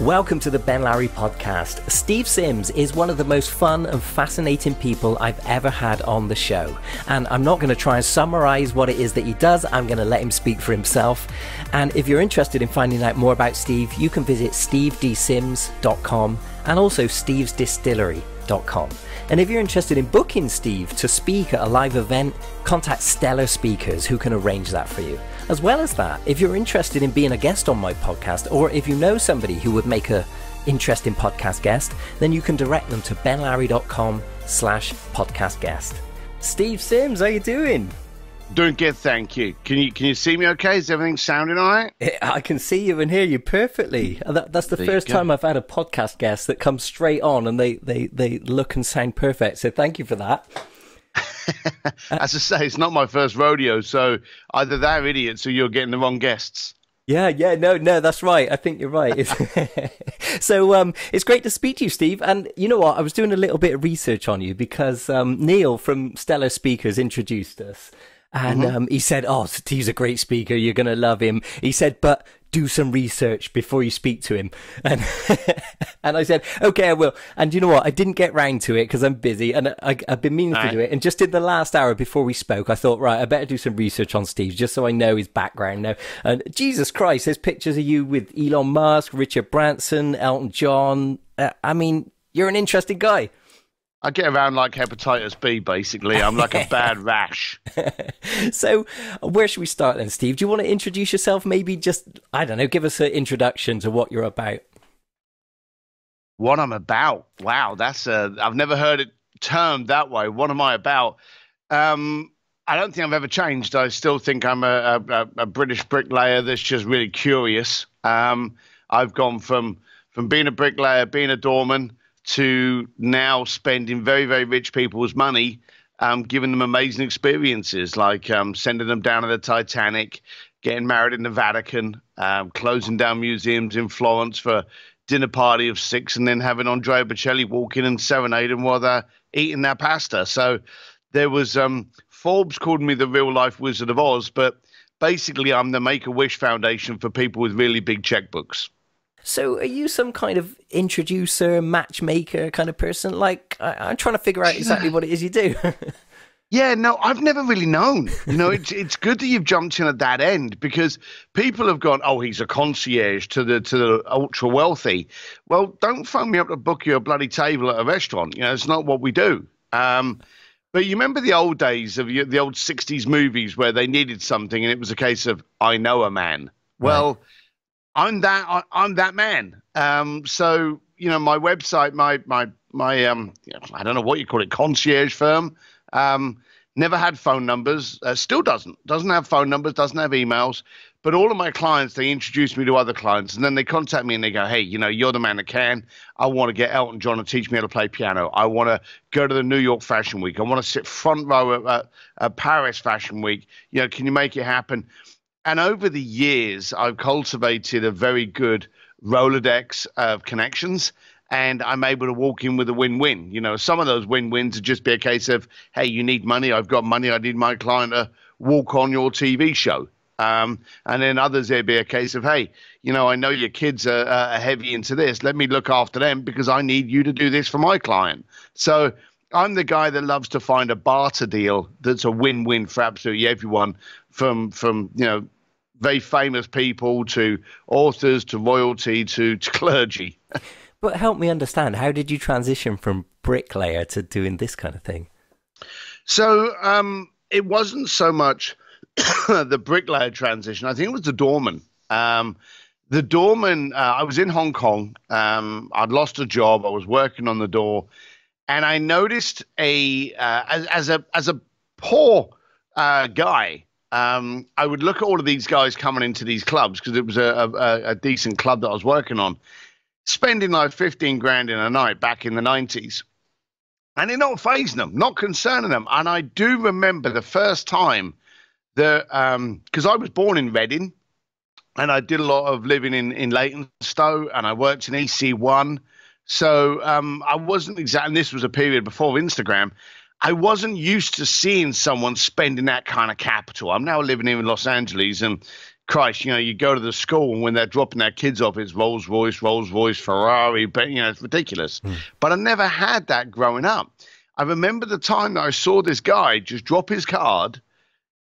Welcome to the Ben Lowrey podcast. Steve Sims is one of the most fun and fascinating people I've ever had on the show. And I'm not going to try and summarize what it is that he does. I'm going to let him speak for himself. And if you're interested in finding out more about Steve, you can visit stevedsims.com and also stevesdistillery.com. And if you're interested in booking Steve to speak at a live event, contact Stellar Speakers, who can arrange that for you. As well as that, if you're interested in being a guest on my podcast, or if you know somebody who would make an interesting podcast guest, then you can direct them to benlowrey.com/podcast guest. Steve Sims, how you doing? Doing good, thank you. Can you see me okay? Is everything sounding all right? I can see you and hear you perfectly. That's the first time I've had a podcast guest that comes straight on and they look and sound perfect, so thank you for that. As I say, it's not my first rodeo, so either they're idiots or you're getting the wrong guests. Yeah, no, that's right. I think you're right. So it's great to speak to you, Steve. And you know what? I was doing a little bit of research on you because Neil from Stellar Speakers introduced us. And he said, oh, he's a great speaker. You're going to love him. He said, but do some research before you speak to him. And and I said, okay, I will. And you know what? I didn't get round to it because I'm busy and I've been meaning to do it. And just in the last hour before we spoke, I thought, right, I better do some research on Steve just so I know his background now. And Jesus Christ, there's pictures of you with Elon Musk, Richard Branson, Elton John. I mean, you're an interesting guy. I get around like hepatitis B, basically. I'm like a bad rash. So where should we start then, Steve? Do you want to introduce yourself? Maybe just, I don't know, give us an introduction to what you're about. What I'm about? Wow, that's I've never heard it termed that way. What am I about? I don't think I've ever changed. I still think I'm a British bricklayer that's just really curious. I've gone from being a bricklayer, being a doorman, to now spending very, very rich people's money, giving them amazing experiences, like sending them down to the Titanic, getting married in the Vatican, closing down museums in Florence for a dinner party of 6, and then having Andrea Bocelli walk in and serenade them while they're eating their pasta. So there was Forbes called me the real-life Wizard of Oz, but basically I'm the Make-A-Wish Foundation for people with really big checkbooks. So are you some kind of introducer, matchmaker kind of person? Like, I'm trying to figure out exactly what it is you do. Yeah, no, I've never really known. You know, it's good that you've jumped in at that end because people have gone, oh, he's a concierge to the ultra wealthy. Well, don't phone me up to book you a bloody table at a restaurant. You know, it's not what we do. But you remember the old days of the old 60s movies where they needed something and it was a case of, I know a man. Well... Right. I'm that man. So, you know, my website, my I don't know what you call it, concierge firm, never had phone numbers, still doesn't have phone numbers, doesn't have emails. But all of my clients, they introduce me to other clients and then they contact me and they go, hey, you know, you're the man that can. I want to get Elton John to teach me how to play piano. I want to go to the New York Fashion Week. I want to sit front row at Paris Fashion Week. You know, can you make it happen? And over the years, I've cultivated a very good Rolodex of connections, and I'm able to walk in with a win-win. You know, some of those win-wins would just be a case of, hey, you need money, I've got money, I need my client to walk on your TV show. And then others, there'd be a case of, hey, you know, I know your kids are heavy into this, let me look after them because I need you to do this for my client. So I'm the guy that loves to find a barter deal that's a win-win for absolutely everyone, from you know, very famous people to authors to royalty to clergy. But help me understand, how did you transition from bricklayer to doing this kind of thing? So it wasn't so much the bricklayer transition. I think it was the doorman. The doorman, I was in Hong Kong. I'd lost a job. I was working on the door. And I noticed as a poor guy, I would look at all of these guys coming into these clubs because it was a decent club that I was working on, spending like 15 grand in a night back in the 90s. And it not phasing them, not concerning them. And I do remember the first time that, because I was born in Reading and I did a lot of living in Leighton Stowe and I worked in EC1. So I wasn't exactly, and this was a period before Instagram, I wasn't used to seeing someone spending that kind of capital. I'm now living here in Los Angeles and Christ, you know, you go to the school and when they're dropping their kids off, it's Rolls Royce, Ferrari, but, you know, it's ridiculous. Mm. But I never had that growing up. I remember the time that I saw this guy just drop his card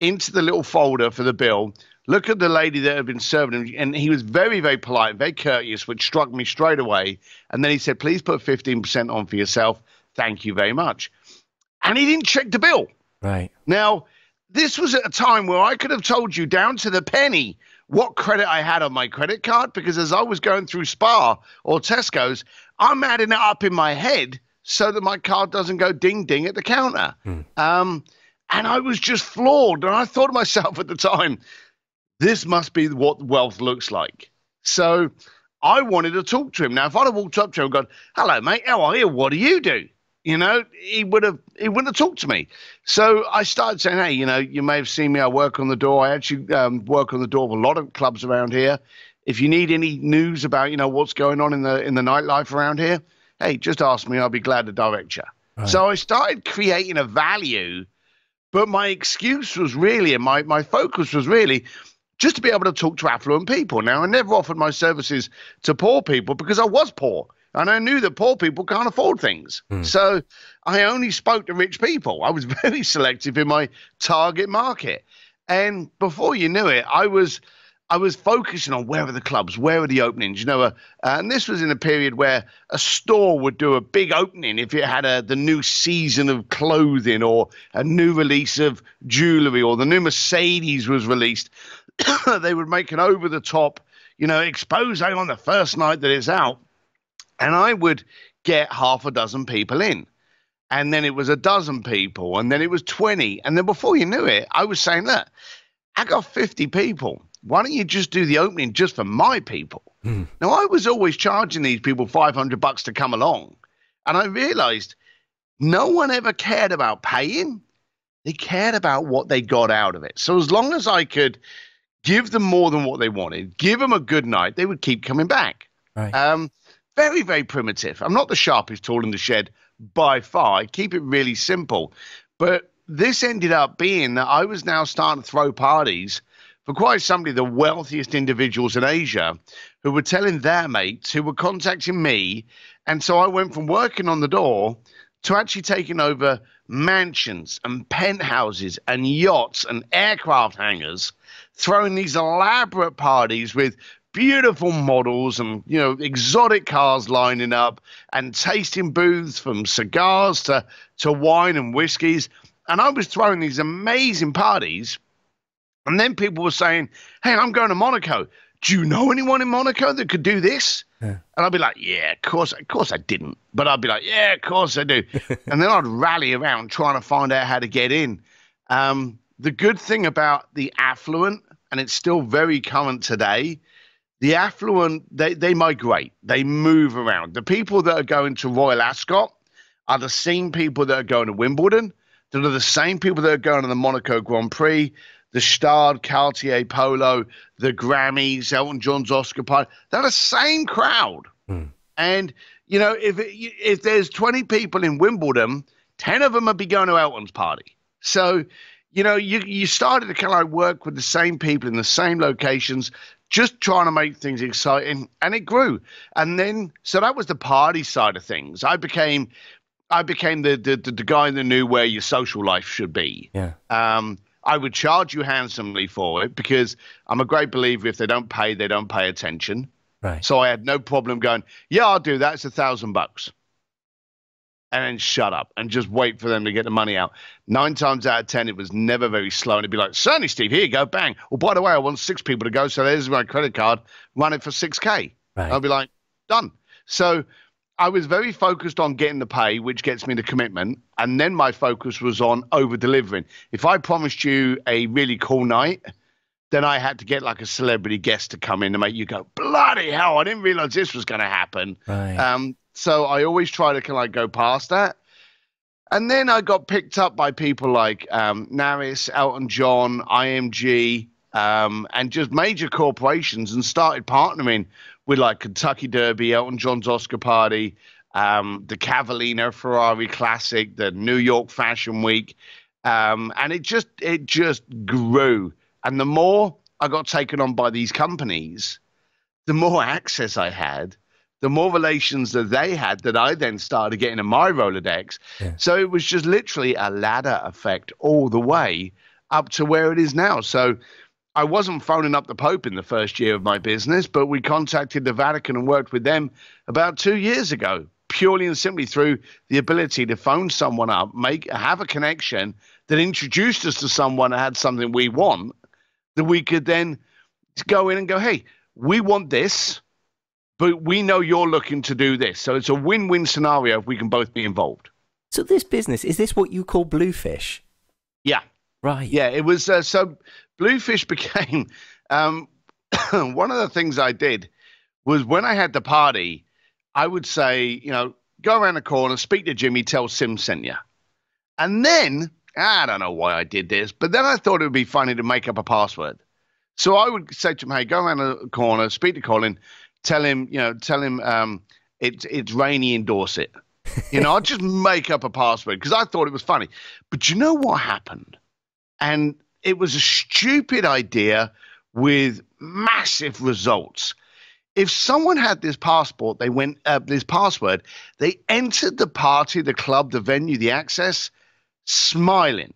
into the little folder for the bill, look at the lady that had been serving him, and he was very, very polite, very courteous, which struck me straight away. And then he said, please put 15% on for yourself. Thank you very much. And he didn't check the bill. Right. Now, this was at a time where I could have told you down to the penny what credit I had on my credit card, because as I was going through Spa or Tesco's, I'm adding it up in my head so that my card doesn't go ding, ding at the counter. Mm. And I was just floored. And I thought to myself at the time, this must be what wealth looks like. So I wanted to talk to him. Now, if I'd have walked up to him and gone, hello, mate, how are you? What do you do? You know, he wouldn't have talked to me. So I started saying, hey, you know, you may have seen me. I work on the door. I actually work on the door of a lot of clubs around here. If you need any news about, you know, what's going on in the nightlife around here, hey, just ask me. I'll be glad to direct you. Right. So I started creating a value, but my excuse was really, and my focus was really just to be able to talk to affluent people. Now, I never offered my services to poor people because I was poor. And I knew that poor people can't afford things. Mm. So I only spoke to rich people. I was very selective in my target market. And before you knew it, I was focusing on where are the clubs, where are the openings, you know. And this was in a period where a store would do a big opening if it had the new season of clothing or a new release of jewelry or the new Mercedes was released. They would make an over-the-top, you know, expose on the first night that it's out. And I would get half a dozen people in, and then it was a dozen people, and then it was 20. And then before you knew it, I was saying, look, I got 50 people. Why don't you just do the opening just for my people? Mm. Now, I was always charging these people $500 to come along. And I realized no one ever cared about paying. They cared about what they got out of it. So as long as I could give them more than what they wanted, give them a good night, they would keep coming back. Right. Very, very primitive. I'm not the sharpest tool in the shed by far. I keep it really simple. But this ended up being that I was now starting to throw parties for quite simply the wealthiest individuals in Asia who were telling their mates, who were contacting me. And so I went from working on the door to actually taking over mansions and penthouses and yachts and aircraft hangars, throwing these elaborate parties with beautiful models and, you know, exotic cars lining up and tasting booths from cigars to wine and whiskies. And I was throwing these amazing parties. And then people were saying, hey, I'm going to Monaco. Do you know anyone in Monaco that could do this? Yeah. And I'd be like, yeah, of course I didn't. But I'd be like, yeah, of course I do. And then I'd rally around trying to find out how to get in. The good thing about the affluent, and it's still very current today, the affluent, they migrate. They move around. The people that are going to Royal Ascot are the same people that are going to Wimbledon, that are the same people that are going to the Monaco Grand Prix, the Stade, Cartier Polo, the Grammys, Elton John's Oscar party. They're the same crowd. Mm. And, you know, if there's 20 people in Wimbledon, 10 of them would be going to Elton's party. So, you know, you started to kind of like work with the same people in the same locations, just trying to make things exciting, and it grew. And then, so that was the party side of things. I became the guy that knew where your social life should be. Yeah. I would charge you handsomely for it because I'm a great believer if they don't pay, they don't pay attention. Right. So I had no problem going, yeah, I'll do that. It's $1,000. And then shut up and just wait for them to get the money out. 9 times out of 10, it was never very slow. And it'd be like, certainly, Steve, here you go, bang. Well, by the way, I want 6 people to go, so there's my credit card. Run it for $6K. Right. I'll be like, done. So I was very focused on getting the pay, which gets me the commitment. And then my focus was on over-delivering. If I promised you a really cool night, then I had to get like a celebrity guest to come in and make you go, bloody hell, I didn't realize this was going to happen. Right. So I always try to kind of like go past that. And then I got picked up by people like Naris, Elton John, IMG, and just major corporations and started partnering with like Kentucky Derby, Elton John's Oscar party, the Cavallino Ferrari Classic, the New York Fashion Week. And it just grew. And the more I got taken on by these companies, the more access I had, the more relations that they had that I then started getting in my Rolodex. Yeah. So it was just literally a ladder effect all the way up to where it is now. So I wasn't phoning up the Pope in the first year of my business, but we contacted the Vatican and worked with them about 2 years ago, purely and simply through the ability to phone someone up, have a connection that introduced us to someone that had something we want, that we could then go in and go, hey, we want this, but we know you're looking to do this. So it's a win-win scenario if we can both be involved. So this business, is this what you call Bluefish? Yeah. Right. Yeah, it was. So Bluefish became one of the things I did was when I had the party, I would say, you know, go around the corner, speak to Jimmy, tell Sim sent you. And then, I don't know why I did this, but then I thought it would be funny to make up a password. So I would say to him, hey, go around the corner, speak to Colin, tell him, you know, tell him it's rainy in Dorset. You know, I'll just make up a password because I thought it was funny. But you know what happened? And it was a stupid idea with massive results. If someone had this passport, they went this password, they entered the party, the club, the venue, the access, smiling.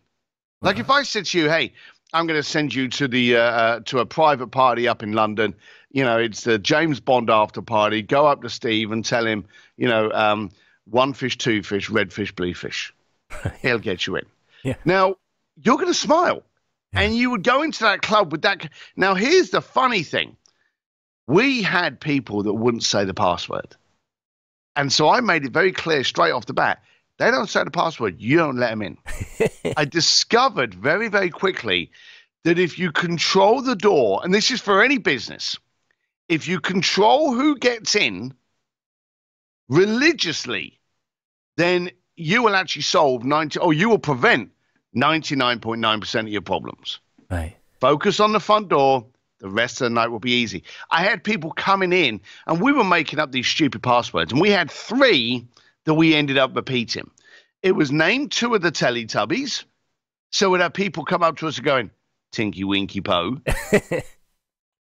Wow. Like if I said to you, "Hey, I'm going to send you to the to a private party up in London. You know, it's the James Bond after party. Go up to Steve and tell him, you know, one fish, two fish, red fish, blue fish. He'll get you in." Yeah. Now you're going to smile, yeah, and you would go into that club with that. Now here's the funny thing. We had people that wouldn't say the password. And so I made it very clear straight off the bat, they don't say the password, you don't let them in. I discovered very, very quickly that if you control the door, and this is for any business, if you control who gets in religiously, then you will actually solve you will prevent 99.9% of your problems. Right. Focus on the front door. The rest of the night will be easy. I had people coming in, and we were making up these stupid passwords, and we had three that we ended up repeating. It was named two of the Teletubbies, so we'd have people come up to us going, Tinky Winky Po.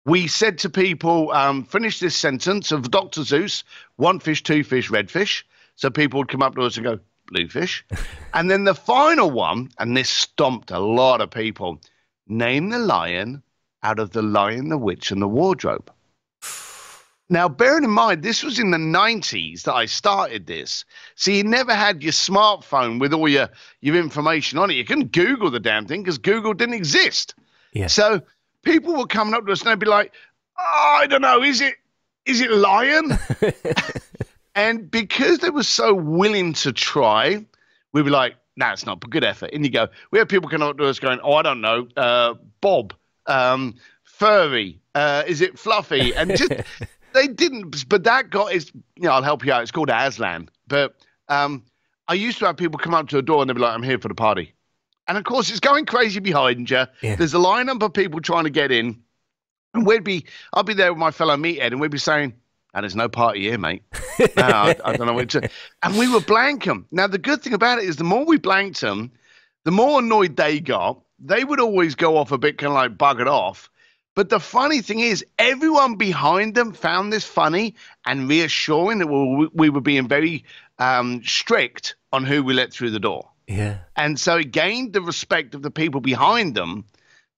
We said to people, finish this sentence of Dr. Zeus, one fish, two fish, red fish. So people would come up to us and go, blue fish. And then the final one, and this stomped a lot of people, name the lion out of The Lion, the Witch, and the Wardrobe. Now, bearing in mind, this was in the 90s that I started this. So you never had your smartphone with all your information on it. You couldn't Google the damn thing because Google didn't exist. Yeah. So people were coming up to us and they'd be like, oh, I don't know, is it lion? And because they were so willing to try, we'd be like, no, it's not, but good effort. And you go, we have people coming up to us going, oh, I don't know, Bob. Furry, is it fluffy? And just they didn't, but that got is, you know, I'll help you out. It's called Aslan. But I used to have people come up to a door and they'd be like, I'm here for the party. And of course, it's going crazy behind you. Yeah. There's a lineup of people trying to get in. And I'll be there with my fellow meathead and we'd be saying, and there's no party here, mate. No, I don't know what to. And we would blank them. Now, the good thing about it is the more we blanked them, the more annoyed they got. They would always go off a bit, kind of like buggered off. But the funny thing is, everyone behind them found this funny and reassuring that we were being very strict on who we let through the door. Yeah. And so it gained the respect of the people behind them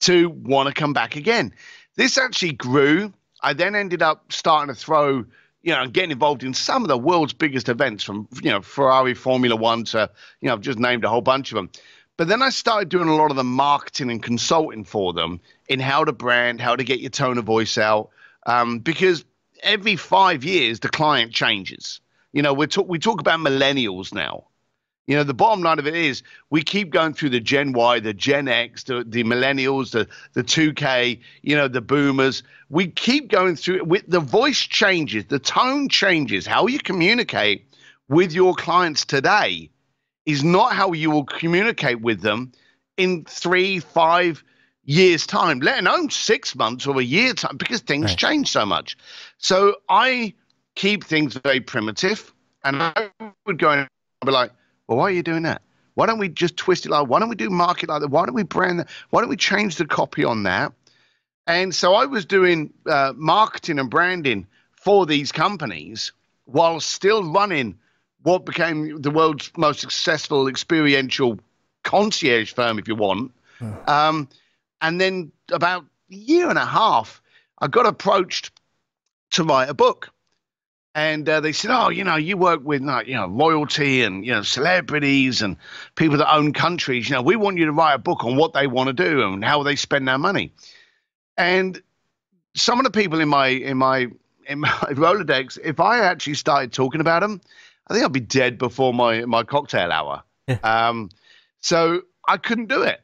to want to come back again. This actually grew. I then ended up starting to throw, you know, getting involved in some of the world's biggest events from, you know, Ferrari, Formula One to, you know, I've just named a whole bunch of them. But then I started doing a lot of the marketing and consulting for them in how to brand, how to get your tone of voice out, because every 5 years the client changes. You know, we talk about millennials now. You know, the bottom line of it is we keep going through the Gen Y, the Gen X, the millennials, the 2K, you know, the boomers. We keep going through it. The voice changes, the tone changes, how you communicate with your clients today is not how you will communicate with them in 3, 5 years' time, let alone 6 months or a year time, because things right. change so much. So I keep things very primitive, and I would go in and be like, well, why are you doing that? Why don't we just twist it like, why don't we do market like that? Why don't we brand that? Why don't we change the copy on that? And so I was doing marketing and branding for these companies while still running what became the world's most successful experiential concierge firm, if you want. And then about a year and a half, I got approached to write a book. And they said, oh, you know, you work with, like, you know, royalty and, you know, celebrities and people that own countries. You know, we want you to write a book on what they want to do and how they spend their money. And some of the people in my Rolodex, if I actually started talking about them, I think I'd be dead before my cocktail hour. So I couldn't do it.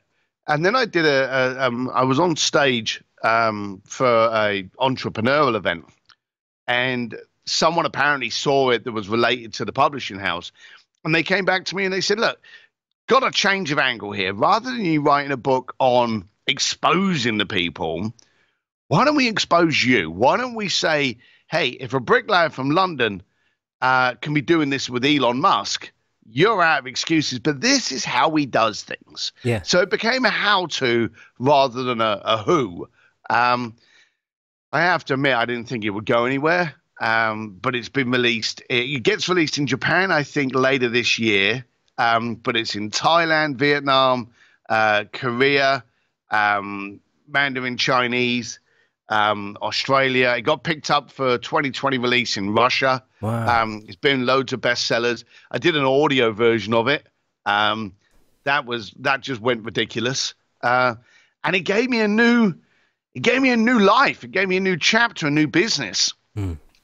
And then I did I was on stage for an entrepreneurial event, and someone apparently saw it that was related to the publishing house, and they came back to me and they said, look, got a change of angle here. Rather than you writing a book on exposing the people, why don't we expose you? Why don't we say, hey, if a bricklayer from London can be doing this with Elon Musk, you're out of excuses, but this is how he does things. Yeah. So it became a how-to rather than a who. I have to admit, I didn't think it would go anywhere, but it's been released. It gets released in Japan, I think, later this year, but it's in Thailand, Vietnam, Korea, Mandarin Chinese, Australia. It got picked up for 2020 release in Russia. Wow. It's been loads of bestsellers. I did an audio version of it. That just went ridiculous. And it gave me a new life. It gave me a new chapter, a new business.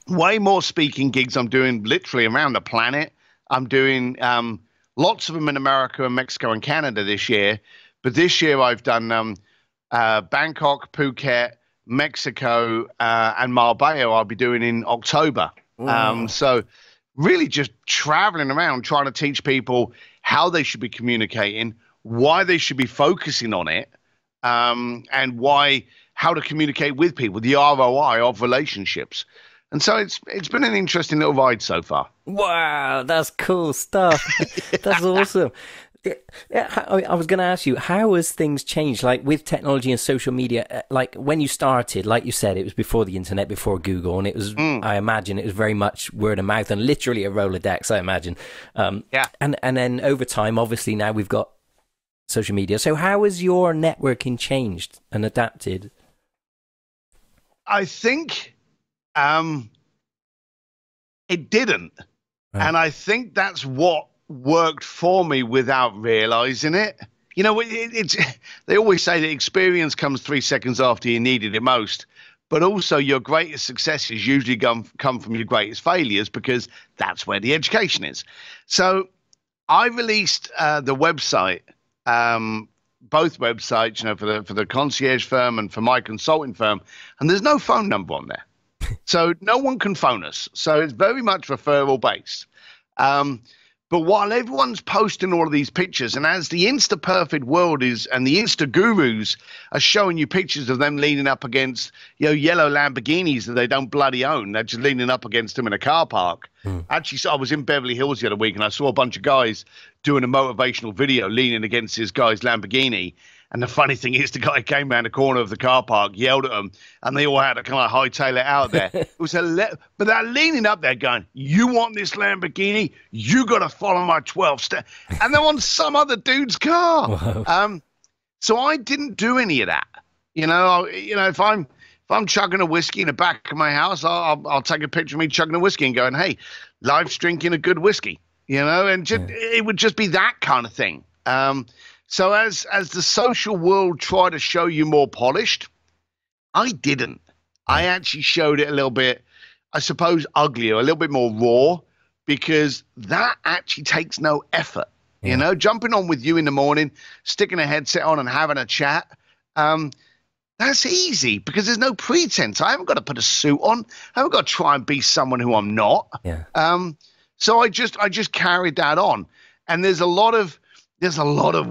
Way more speaking gigs I'm doing literally around the planet. I'm doing lots of them in America and Mexico and Canada this year. But this year I've done Bangkok, Phuket, Mexico, and Marbella I'll be doing in October. So really just traveling around trying to teach people how they should be communicating, why they should be focusing on it, and how to communicate with people, the ROI of relationships. And so it's been an interesting little ride so far. Wow, that's cool stuff. That's awesome. I was going to ask you, how has things changed, like with technology and social media? Like when you started, like you said, it was before the internet, before Google, and it was, I imagine, it was very much word of mouth and literally a Rolodex, I imagine. Yeah. And then over time, obviously, now we've got social media. So how has your networking changed and adapted? I think it didn't, and I think that's what worked for me without realizing it. You know, it's they always say that experience comes 3 seconds after you needed it most, but also your greatest successes usually come from your greatest failures, because that's where the education is. So I released the website, both websites, you know, for the concierge firm and for my consulting firm, and there's no phone number on there, so no one can phone us. So it's very much referral based. But while everyone's posting all of these pictures, and as the Insta perfect world is, and the Insta gurus are showing you pictures of them leaning up against, you know, yellow Lamborghinis that they don't bloody own. They're just leaning up against them in a car park. Actually, so I was in Beverly Hills the other week, and I saw a bunch of guys doing a motivational video leaning against this guy's Lamborghini. And the funny thing is, the guy came around the corner of the car park, yelled at them, and they all had to kind of hightail it out there. It was but they're leaning up there going, you want this Lamborghini? You got to follow my 12 step. And they're on some other dude's car. Wow. So I didn't do any of that. You know, if I'm chugging a whiskey in the back of my house, I'll take a picture of me chugging a whiskey and going, hey, life's drinking a good whiskey, you know, and just, it would just be that kind of thing. So as the social world tried to show you more polished, I didn't. I actually showed it a little bit, I suppose, uglier, a little bit more raw, because that actually takes no effort. You know, jumping on with you in the morning, sticking a headset on and having a chat, that's easy because there's no pretense. I haven't got to put a suit on. I haven't got to try and be someone who I'm not. Yeah. So I just carried that on. And there's a lot of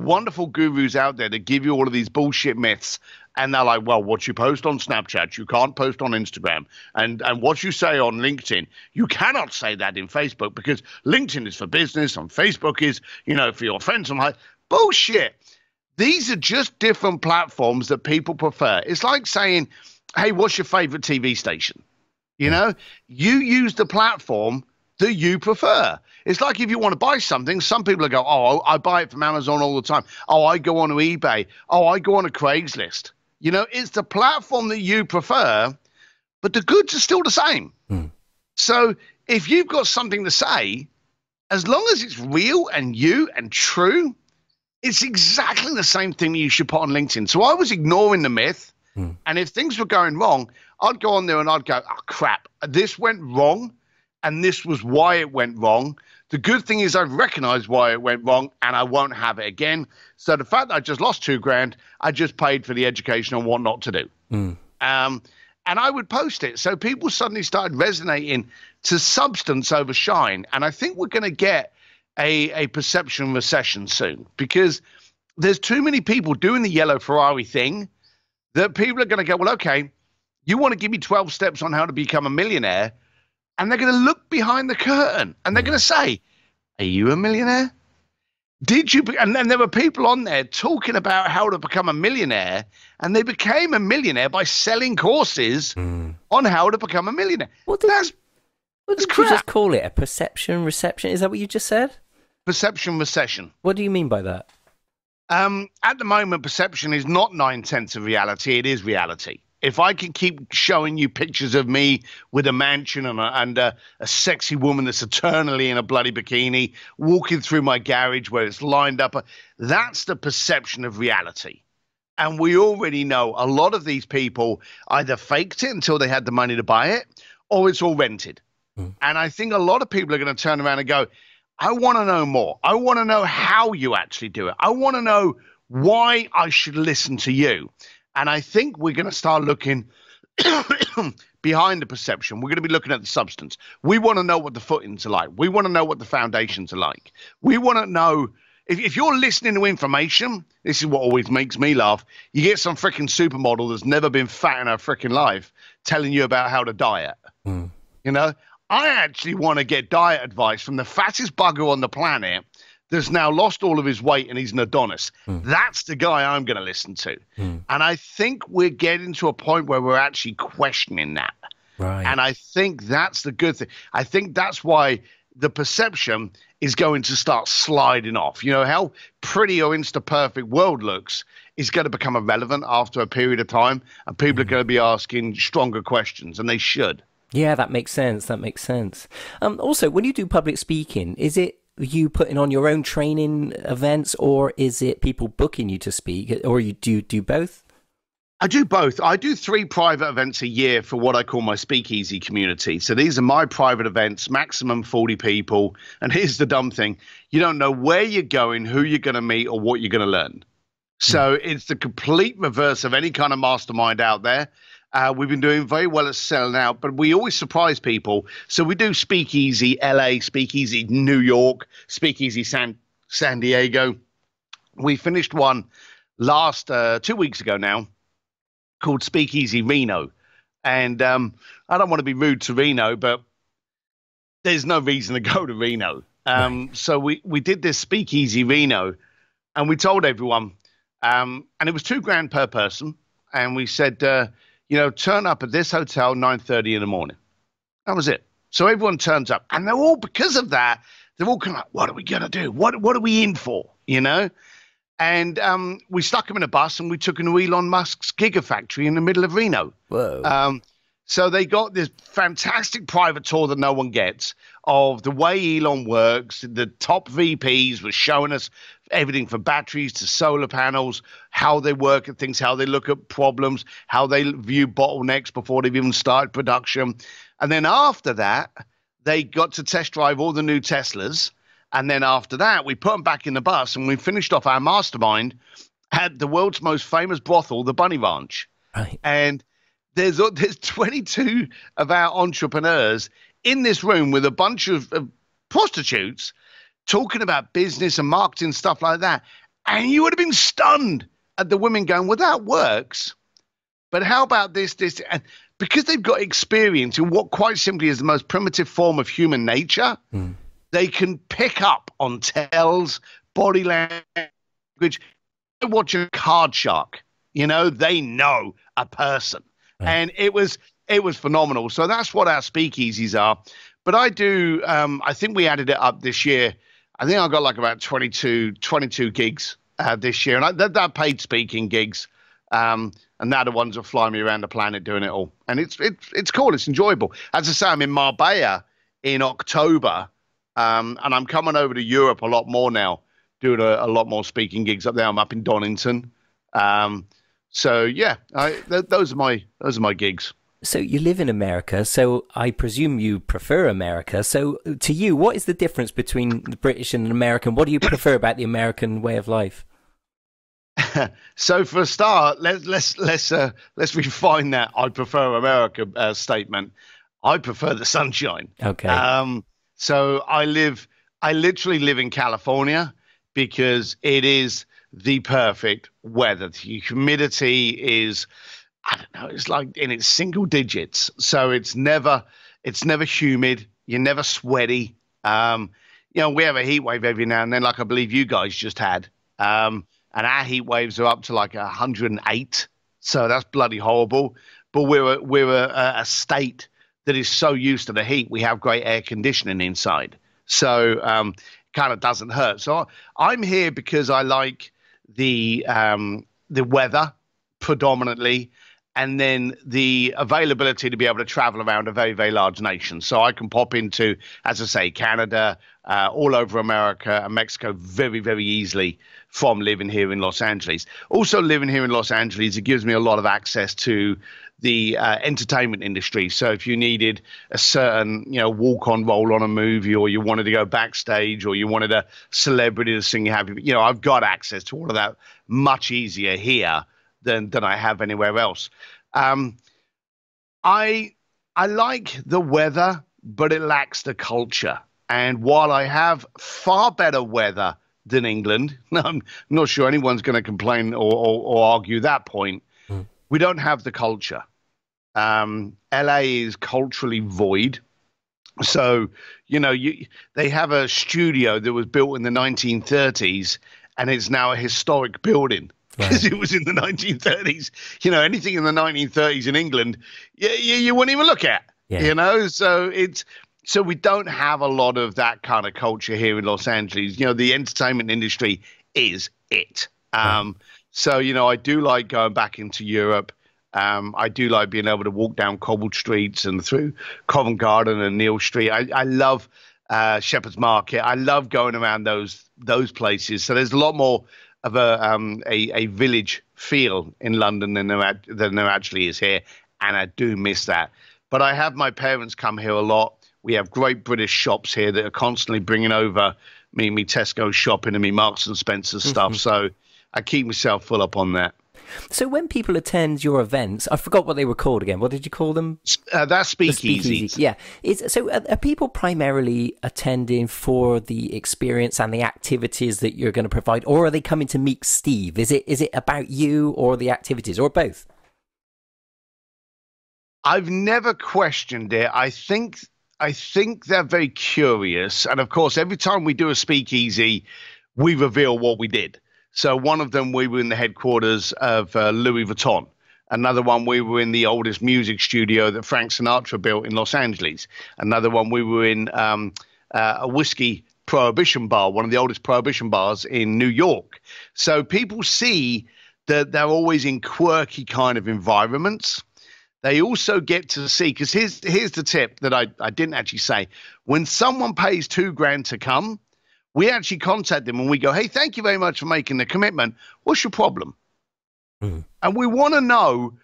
wonderful gurus out there that give you all of these bullshit myths, and they're like, well, what you post on Snapchat, you can't post on Instagram, and what you say on LinkedIn, you cannot say that in Facebook because LinkedIn is for business and Facebook is, you know, for your friends. I'm like, bullshit. These are just different platforms that people prefer. It's like saying, hey, what's your favorite TV station? You know, you use the platform that you prefer. It's like if you want to buy something, some people go, oh, I buy it from Amazon all the time. Oh, I go on to eBay. Oh, I go on to Craigslist. You know, it's the platform that you prefer, but the goods are still the same. Mm. So if you've got something to say, as long as it's real and you and true, it's exactly the same thing you should put on LinkedIn. So I was ignoring the myth. Mm. And if things were going wrong, I'd go on there and I'd go, oh, crap, this went wrong. And this was why it went wrong. The good thing is I've recognized why it went wrong and I won't have it again. So the fact that I just lost $2,000, I just paid for the education on what not to do. Mm. And I would post it. So people suddenly started resonating to substance over shine. And I think we're going to get a perception recession soon because there's too many people doing the yellow Ferrari thing that people are going to go, well, okay, you want to give me 12 steps on how to become a millionaire. And they're going to look behind the curtain and they're going to say, are you a millionaire? Did you? And then there were people on there talking about how to become a millionaire. And they became a millionaire by selling courses on how to become a millionaire. What did you just call it? A perception recession? Is that what you just said? Perception recession. What do you mean by that? At the moment, perception is not 9/10 of reality. It is reality. If I can keep showing you pictures of me with a mansion and a sexy woman that's eternally in a bloody bikini walking through my garage where it's lined up, that's the perception of reality. And we already know a lot of these people either faked it until they had the money to buy it or it's all rented. Mm. And I think a lot of people are going to turn around and go, I want to know more. I want to know how you actually do it. I want to know why I should listen to you. And I think we're going to start looking behind the perception. We're going to be looking at the substance. We want to know what the footings are like. We want to know what the foundations are like. We want to know if you're listening to information, this is what always makes me laugh. You get some freaking supermodel that's never been fat in her freaking life telling you about how to diet. Mm. You know, I actually want to get diet advice from the fattest bugger on the planet that's now lost all of his weight and he's an Adonis. Mm. That's the guy I'm going to listen to. Mm. And I think we're getting to a point where we're actually questioning that. Right. And I think that's the good thing. I think that's why the perception is going to start sliding off. You know, how pretty or Insta-perfect world looks is going to become irrelevant after a period of time. And people are going to be asking stronger questions, and they should. Yeah, that makes sense. That makes sense. Also, when you do public speaking, is it you putting on your own training events, or is it people booking you to speak, or you do both? I do both. I do 3 private events a year for what I call my speakeasy community. So these are my private events, maximum 40 people. And here's the dumb thing. You don't know where you're going, who you're going to meet, or what you're going to learn. So it's the complete reverse of any kind of mastermind out there. We've been doing very well at selling out, but we always surprise people. So we do Speakeasy LA, Speakeasy New York, Speakeasy San Diego. We finished one last 2 weeks ago now called Speakeasy Reno. And I don't want to be rude to Reno, but there's no reason to go to Reno. So we did this Speakeasy Reno and we told everyone, and it was $2,000 per person. And we said, you know, turn up at this hotel 9:30 in the morning. That was it. So everyone turns up, and they're all, because of that, they're all kind of like, what are we going to do? What are we in for? You know? And we stuck them in a bus, and we took them to Elon Musk's Gigafactory in the middle of Reno. Whoa. So they got this fantastic private tour that no one gets of the way Elon works. The top VPs were showing us everything from batteries to solar panels, how they work at things, how they look at problems, how they view bottlenecks before they've even started production. And then after that, they got to test drive all the new Teslas. And then after that, we put them back in the bus and we finished off our mastermind at the world's most famous brothel, the Bunny Ranch. Right. And There's 22 of our entrepreneurs in this room with a bunch of prostitutes talking about business and marketing, stuff like that. And you would have been stunned at the women going, well, that works. But how about this? And because they've got experience in what quite simply is the most primitive form of human nature, they can pick up on tells, body language, watch a card shark, you know, they know a person. Right. And it was phenomenal. So that's what our speakeasies are. But I do, I think we added it up this year. I think I got like about 22 gigs this year. And they're paid speaking gigs. And they're the ones that fly me around the planet doing it all. And it's cool. It's enjoyable. As I say, I'm in Marbella in October. And I'm coming over to Europe a lot more now, doing a lot more speaking gigs up there. I'm up in Donington. So, yeah, those are my gigs. So you live in America, so I presume you prefer America. So to you, what is the difference between the British and the American? What do you prefer about the American way of life? So for a start, let's refine that "I prefer America" statement. I prefer the sunshine. Okay. So I literally live in California because it is the perfect weather. The humidity is, I don't know, it's like in its single digits. So it's never humid. You're never sweaty. You know, we have a heat wave every now and then, like I believe you guys just had. And our heat waves are up to like 108. So that's bloody horrible. But we're a state that is so used to the heat. We have great air conditioning inside. So it kind of doesn't hurt. So I'm here because I like the weather predominantly, and then the availability to be able to travel around a very, very large nation. So I can pop into, as I say, Canada, all over America and Mexico very, very easily from living here in Los Angeles. Also living here in Los Angeles, it gives me a lot of access to the entertainment industry. So if you needed a certain, you know, walk-on role on a movie, or you wanted to go backstage, or you wanted a celebrity to sing you happy, you know, I've got access to all of that much easier here than I have anywhere else. I like the weather, but it lacks the culture. And while I have far better weather than England, I'm not sure anyone's going to complain or argue that point. Mm. We don't have the culture. LA is culturally void. So, you know, they have a studio that was built in the 1930s, and it's now a historic building. Because it was in the 1930s, you know, anything in the 1930s in England, you wouldn't even look at, you know. So we don't have a lot of that kind of culture here in Los Angeles. You know, the entertainment industry is it. So, you know, I do like going back into Europe. I do like being able to walk down cobbled streets and through Covent Garden and Neal Street. I love Shepherd's Market. I love going around those places. So there's a lot more of a village feel in London than there actually is here, and I do miss that. But I have my parents come here a lot. We have great British shops here that are constantly bringing over me Tesco shopping and me Marks and Spencer's stuff. So I keep myself full up on that. So when people attend your events, I forgot what they were called again. What did you call them? That's speakeasies. Yeah. So are people primarily attending for the experience and the activities that you're going to provide, or are they coming to meet Steve? Is it about you or the activities, or both? I've never questioned it. I think they're very curious. And of course, every time we do a speakeasy, we reveal what we did. So one of them, we were in the headquarters of Louis Vuitton. Another one, we were in the oldest music studio that Frank Sinatra built in Los Angeles. Another one, we were in a whiskey prohibition bar, one of the oldest prohibition bars in New York. So people see that they're always in quirky kind of environments. They also get to see, because here's the tip that I didn't actually say. When someone pays $2,000 to come, we actually contact them and we go, "Hey, thank you very much for making the commitment. What's your problem?" Mm. And we want to know,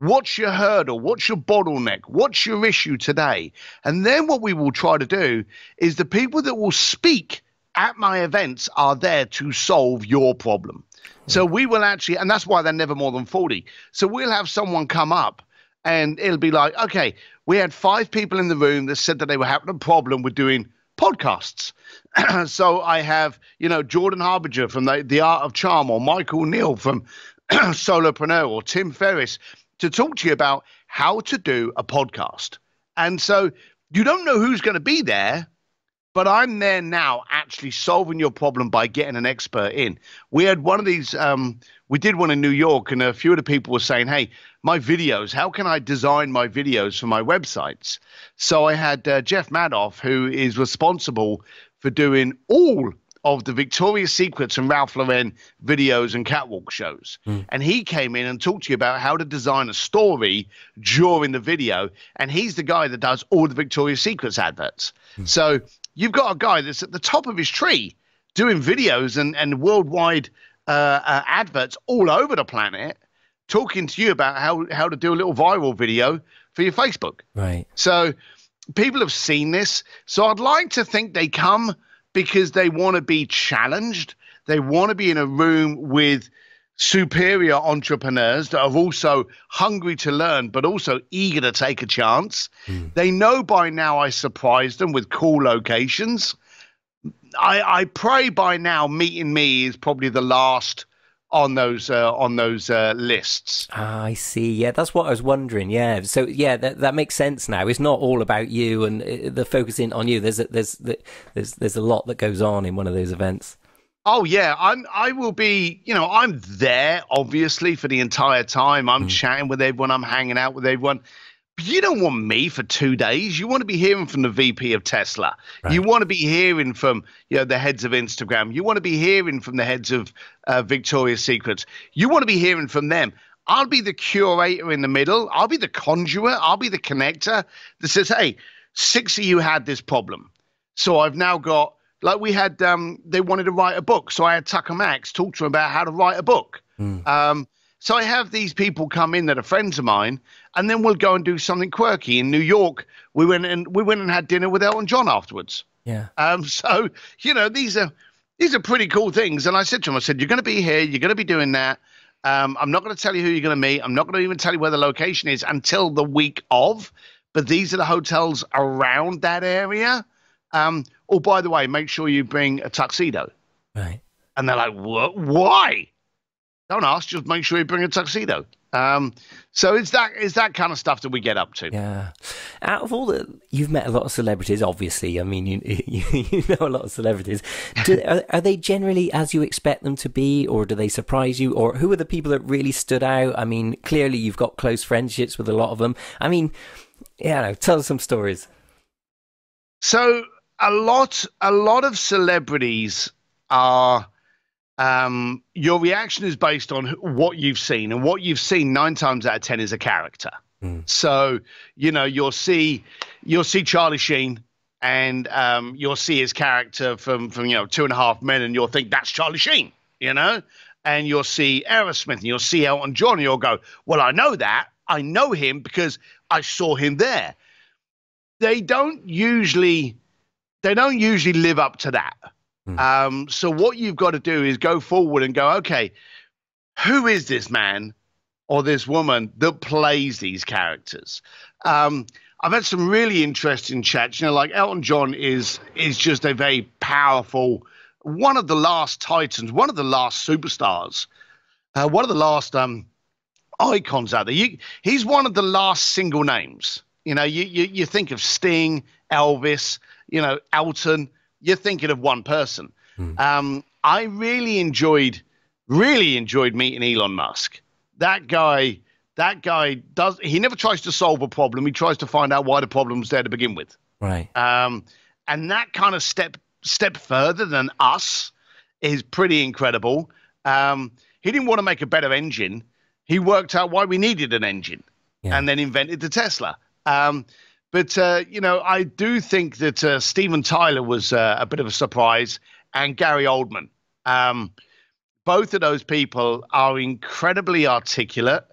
what's your hurdle? What's your bottleneck? What's your issue today? And then what we will try to do is the people that will speak at my events are there to solve your problem. Mm. So we will actually, and that's why they're never more than 40. So we'll have someone come up and it'll be like, "Okay, we had 5 people in the room that said that they were having a problem with doing podcasts." So I have, you know, Jordan Harbinger from the Art of Charm, or Michael Neal from Solopreneur, or Tim Ferriss, to talk to you about how to do a podcast. And so you don't know who's going to be there, But I'm there now actually solving your problem by getting an expert in. We had one of these, we did one in New York, and a few of the people were saying, hey, my videos, how can I design my videos for my websites? So I had Jeff Madoff, who is responsible for doing all of the Victoria's Secrets and Ralph Lauren videos and catwalk shows. And he came in and talked to you about how to design a story during the video. And he's the guy that does all the Victoria's Secrets adverts. So you've got a guy that's at the top of his tree doing videos and worldwide adverts all over the planet, talking to you about how to do a little viral video for your Facebook. Right. So people have seen this. So I'd like to think they come because they want to be challenged. They want to be in a room with superior entrepreneurs that are also hungry to learn, but also eager to take a chance. They know by now I surprised them with cool locations. I pray by now meeting me is probably the last on those lists. I see. Yeah, that's what I was wondering. Yeah. So yeah, that makes sense now. It's not all about you and the focusing on you. There's a lot that goes on in one of those events. Oh yeah, I will be, you know, I'm there obviously for the entire time. I'm chatting with everyone, I'm hanging out with everyone. But you don't want me for 2 days. You want to be hearing from the VP of Tesla. Right. You want to be hearing from, you know, the heads of Instagram. You want to be hearing from the heads of Victoria's Secrets. You want to be hearing from them. I'll be the curator in the middle. I'll be the conduit. I'll be the connector that says, hey, 6 of you had this problem. So I've now got, like we had, they wanted to write a book. So I had Tucker Max talk to them about how to write a book. So I have these people come in that are friends of mine, and then we'll go and do something quirky. In New York, we went and had dinner with Elton John afterwards. Yeah. So you know, these are pretty cool things. And I said to him, I said, you're going to be here, you're going to be doing that. I'm not going to tell you who you're going to meet. I'm not going to even tell you where the location is until the week of. But these are the hotels around that area. Oh, by the way, make sure you bring a tuxedo. Right. And they're like, what? Why? Don't ask, just make sure you bring a tuxedo. So it's that kind of stuff that we get up to. Yeah. Out of all the, you've met a lot of celebrities, obviously. I mean, you know a lot of celebrities. Are they generally as you expect them to be, or do they surprise you? Or who are the people that really stood out? I mean, clearly you've got close friendships with a lot of them. I mean, yeah, tell us some stories. So a lot of celebrities are... your reaction is based on what you've seen, and what you've seen 9 times out of 10 is a character. So, you know, you'll see Charlie Sheen, and you'll see his character from, you know, 2.5 Men, and you'll think that's Charlie Sheen, you know, and you'll see Aerosmith, and you'll see Elton John, and you'll go, well, I know that. I know him because I saw him there. They don't usually live up to that. So what you've got to do is go forward and go, okay, who is this man or this woman that plays these characters? I've had some really interesting chats, you know, like Elton John is just a very powerful, one of the last titans, one of the last superstars, one of the last icons out there. He's one of the last single names. You know, you think of Sting, Elvis, you know, Elton. You're thinking of one person. I really enjoyed meeting Elon Musk. That guy does. He never tries to solve a problem. He tries to find out why the problem's there to begin with. Right. And that kind of step further than us is pretty incredible. He didn't want to make a better engine. He worked out why we needed an engine, and then invented the Tesla. But, you know, I do think that Steven Tyler was a bit of a surprise, and Gary Oldman. Both of those people are incredibly articulate,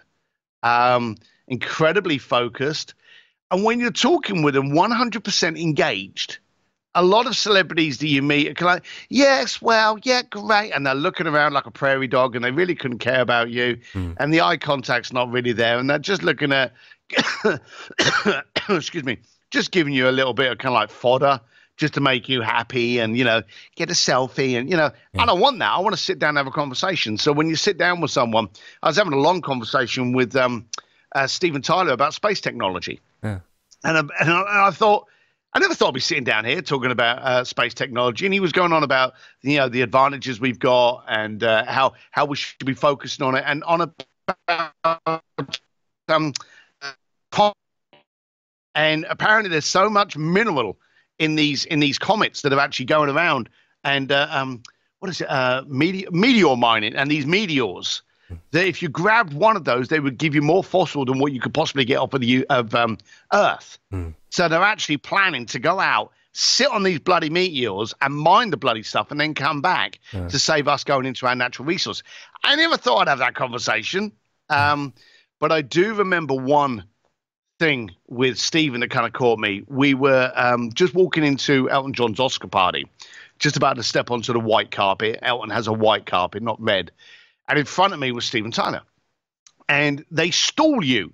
incredibly focused. And when you're talking with them, 100% engaged. A lot of celebrities that you meet are like, yes, well, yeah, great. And they're looking around like a prairie dog, and they really couldn't care about you. And the eye contact's not really there. And they're just looking at... excuse me, just giving you a little bit of kind of like fodder just to make you happy, and, you know, get a selfie, and, you know, I don't want that. I want to sit down and have a conversation. So when you sit down with someone, I was having a long conversation with Steven Tyler about space technology. And I thought, I never thought I'd be sitting down here talking about space technology. And he was going on about, you know, the advantages we've got and how we should be focusing on it, and on about and apparently there's so much mineral in these comets that are actually going around, and what is it? Meteor mining, and these meteors. That if you grabbed one of those, they would give you more fossil than what you could possibly get off of Earth. Mm. So they're actually planning to go out, sit on these bloody meteors and mine the bloody stuff and then come back to save us going into our natural resource. I never thought I'd have that conversation. But I do remember one thing with Stephen that kind of caught me. We were just walking into Elton John's Oscar party, just about to step onto the white carpet. Elton has a white carpet, not red. And in front of me was Steven Tyler. And they stall you.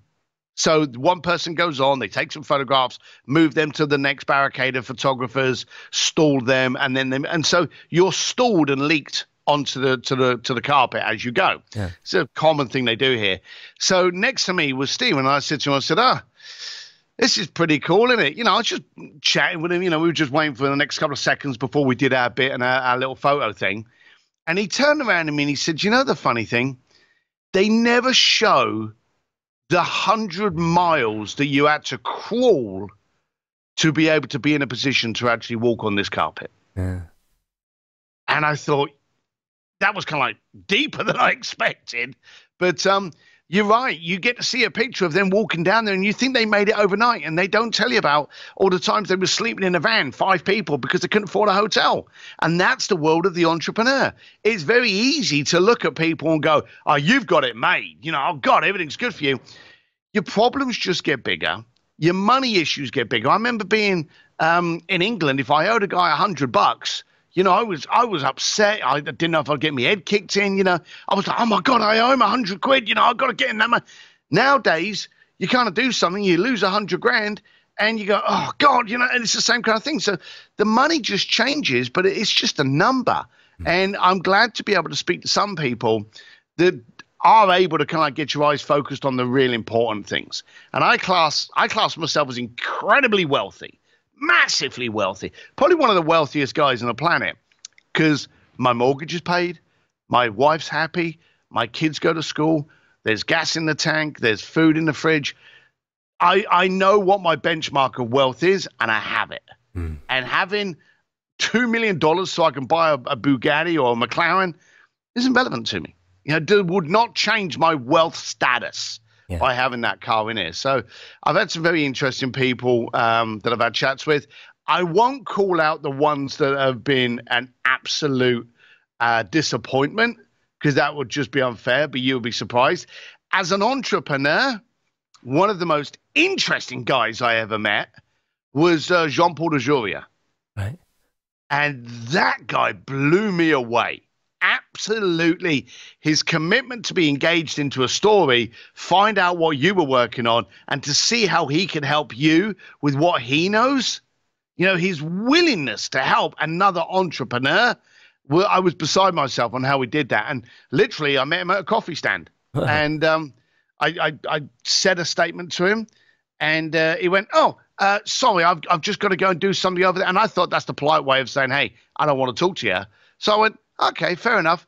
So one person goes on, they take some photographs, move them to the next barricade of photographers, stall them, and then them, and so you're stalled and leaked onto the carpet as you go. Yeah. It's a common thing they do here. So next to me was Steven, and I said to him, I said, this is pretty cool, isn't it? You know, I was just chatting with him, you know, we were just waiting for the next couple of seconds before we did our bit and our little photo thing. And he turned around to me and he said, you know the funny thing? They never show the 100 miles that you had to crawl to be able to be in a position to actually walk on this carpet. Yeah. And I thought, that was kind of like deeper than I expected. But you're right. You get to see a picture of them walking down there and you think they made it overnight, and they don't tell you about all the times they were sleeping in a van, 5 people, because they couldn't afford a hotel. And that's the world of the entrepreneur. It's very easy to look at people and go, oh, you've got it made. You know, oh, God, everything's good for you. Your problems just get bigger. Your money issues get bigger. I remember being in England, if I owed a guy $100, you know, I was upset. I didn't know if I'd get my head kicked in, you know. I was like, oh, my God, I owe him £100. You know, I've got to get him that money. Nowadays, you kind of do something, you lose £100 grand, and you go, oh, God, you know, and it's the same kind of thing. So the money just changes, but it's just a number. Mm-hmm. And I'm glad to be able to speak to some people that are able to kind of get your eyes focused on the real important things. And I class myself as incredibly wealthy. Massively wealthy, probably one of the wealthiest guys on the planet, because my mortgage is paid, my wife's happy, my kids go to school, there's gas in the tank, there's food in the fridge. I know what my benchmark of wealth is, and I have it. Mm. And having $2 million so I can buy a Bugatti or a McLaren isn't relevant to me. You know, it would not change my wealth status. Yeah. By having that car in here. So I've had some very interesting people that I've had chats with. I won't call out the ones that have been an absolute disappointment, because that would just be unfair, but you'll be surprised. As an entrepreneur, one of the most interesting guys I ever met was Jean-Paul DeJouria. Right. And that guy blew me away. Absolutely. His commitment to be engaged into a story, find out what you were working on, and to see how he can help you with what he knows. You know, his willingness to help another entrepreneur. Well, I was beside myself on how he did that. And literally, I met him at a coffee stand. And I said a statement to him, and he went, oh, sorry, I've just got to go and do something over there. And I thought that's the polite way of saying, hey, I don't want to talk to you. So I went, okay, fair enough.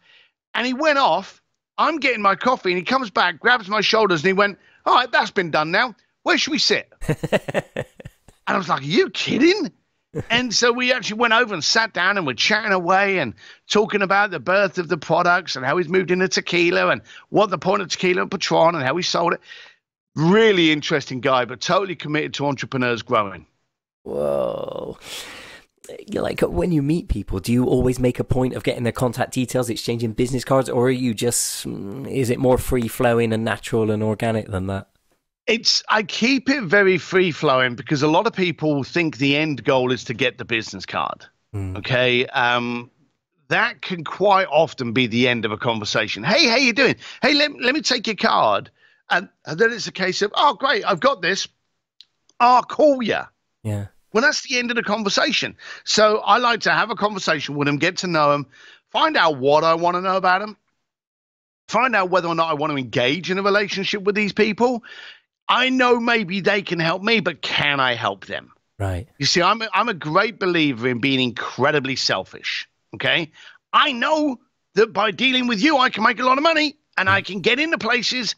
And he went off. I'm getting my coffee, and he comes back, grabs my shoulders, and he went, all right, that's been done now. Where should we sit? And I was like, are you kidding? And so we actually went over and sat down, and we're chatting away and talking about the birth of the products and how he's moved into tequila and what the point of tequila and Patron and how he sold it. Really interesting guy, but totally committed to entrepreneurs growing. Whoa. Like, when you meet people, do you always make a point of getting their contact details, exchanging business cards, or are you just, is it more free-flowing and natural and organic than that? I keep it very free-flowing, because a lot of people think the end goal is to get the business card. Mm. Okay. That can quite often be the end of a conversation. Hey, how you doing? Hey, let me take your card. And then it's a case of, oh, great, I've got this. I'll call you. Yeah. Well, that's the end of the conversation. So I like to have a conversation with them, get to know them, find out what I want to know about them, find out whether or not I want to engage in a relationship with these people. I know maybe they can help me, but can I help them? Right. You see, I'm a great believer in being incredibly selfish. Okay. I know that by dealing with you, I can make a lot of money and I can get into places,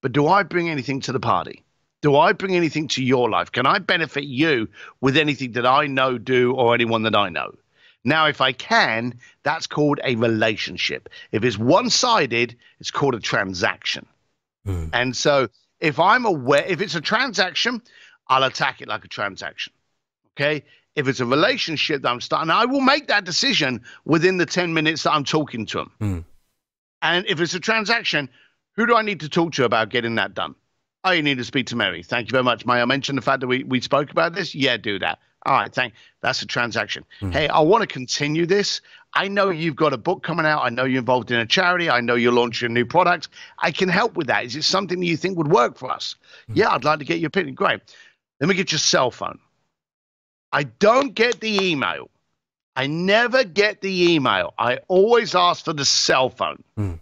but do I bring anything to the party? Do I bring anything to your life? Can I benefit you with anything that I know, do, or anyone that I know? Now, if I can, that's called a relationship. If it's one-sided, it's called a transaction. Mm. And so if I'm aware, if it's a transaction, I'll attack it like a transaction, okay? If it's a relationship that I'm starting, I will make that decision within the 10 minutes that I'm talking to them. Mm. And if it's a transaction, who do I need to talk to about getting that done? Oh, you need to speak to Mary. Thank you very much. May I mention the fact that we spoke about this? Yeah, do that. All right, that's a transaction. Mm. Hey, I want to continue this. I know you've got a book coming out. I know you're involved in a charity. I know you're launching a new product. I can help with that. Is it something you think would work for us? Mm. Yeah, I'd like to get your opinion. Great. Let me get your cell phone. I don't get the email. I never get the email. I always ask for the cell phone. Mm.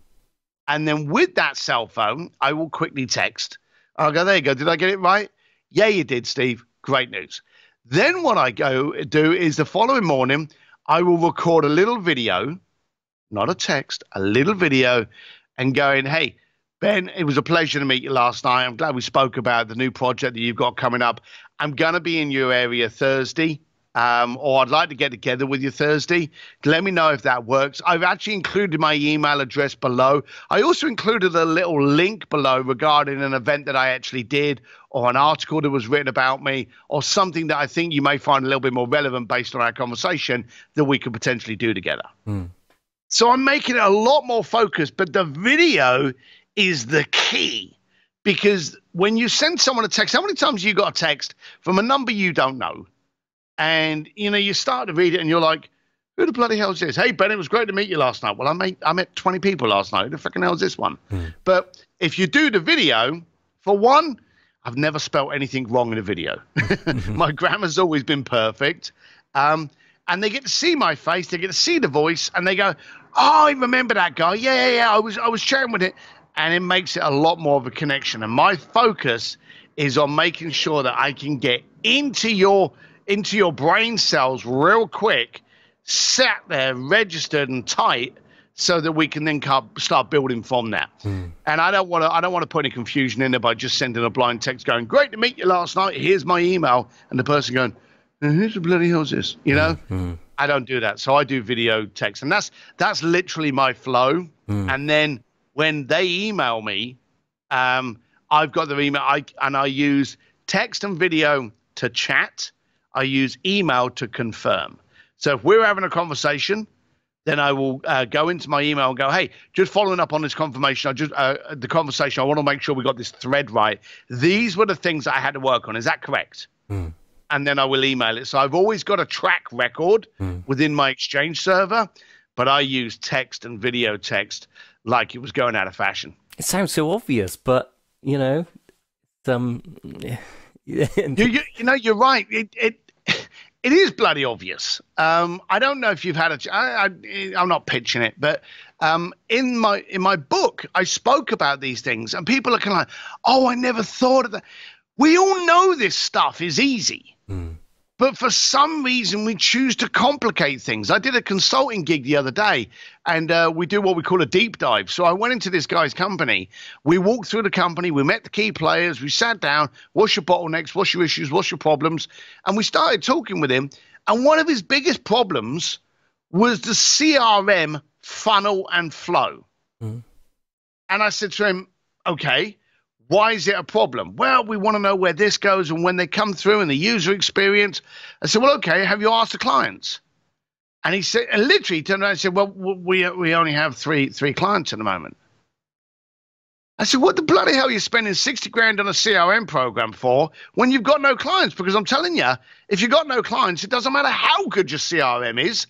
And then with that cell phone, I will quickly text. I'll go, there you go. Did I get it right? Yeah, you did, Steve. Great news. Then what I do is the following morning, I will record a little video, not a text, a little video, and going, hey, Ben, it was a pleasure to meet you last night. I'm glad we spoke about the new project that you've got coming up. I'm going to be in your area Thursday, or I'd like to get together with you Thursday. Let me know if that works. I've actually included my email address below. I also included a little link below regarding an event that I actually did or an article that was written about me or something that I think you may find a little bit more relevant based on our conversation that we could potentially do together. Mm. So I'm making it a lot more focused, but the video is the key, because when you send someone a text, how many times you got a text from a number you don't know? And, you know, you start to read it and you're like, who the bloody hell is this? Hey, Ben, it was great to meet you last night. Well, I met 20 people last night. Who the fucking hell is this one? Mm. But if you do the video, for one, I've never spelt anything wrong in a video. My grammar's always been perfect. And they get to see my face. They get to see the voice. And they go, oh, I remember that guy. Yeah. I was chatting with it. And it makes it a lot more of a connection. And my focus is on making sure that I can get into your brain cells real quick, sat there, registered and tight, so that we can then start building from that. Mm. And I don't want to put any confusion in there by just sending a blind text going, great to meet you last night. Here's my email. And the person going, who the bloody hell is this? You know? Mm-hmm. I don't do that. So I do video text. And that's literally my flow. Mm. And then when they email me, I've got their email, and I use text and video to chat. I use email to confirm. So if we're having a conversation, then I will go into my email and go, hey, just following up on this confirmation, I want to make sure we got this thread right. These were the things I had to work on. Is that correct? Mm. And then I will email it. So I've always got a track record within my Exchange server, but I use text and video text like it was going out of fashion. It sounds so obvious, but, you know, you know, you're right. It is bloody obvious. I don't know if you've had a. I'm not pitching it, but in my book, I spoke about these things, and people are kind of like, "Oh, I never thought of that." We all know this stuff is easy, but for some reason, we choose to complicate things. I did a consulting gig the other day, and we do what we call a deep dive. So I went into this guy's company. We walked through the company. We met the key players. We sat down. What's your bottlenecks? What's your issues? What's your problems? And we started talking with him. And one of his biggest problems was the CRM funnel and flow. Mm. And I said to him, okay, why is it a problem? Well, we want to know where this goes and when they come through and the user experience. I said, well, okay, have you asked the clients? And he said, and literally turned around and said, well, we only have three clients at the moment. I said, what the bloody hell are you spending 60 grand on a CRM program for when you've got no clients? Because I'm telling you, if you've got no clients, it doesn't matter how good your CRM is,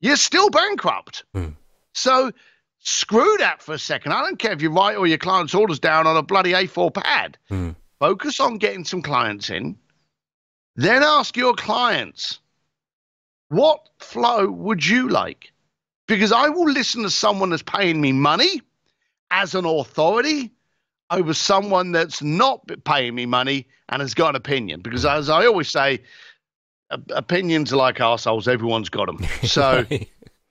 you're still bankrupt. Mm. So screw that for a second. I don't care if you write all your clients' orders down on a bloody A4 pad. Mm. Focus on getting some clients in. Then ask your clients, what flow would you like? Because I will listen to someone that's paying me money as an authority over someone that's not paying me money and has got an opinion. Because as I always say, opinions are like arseholes. Everyone's got them. So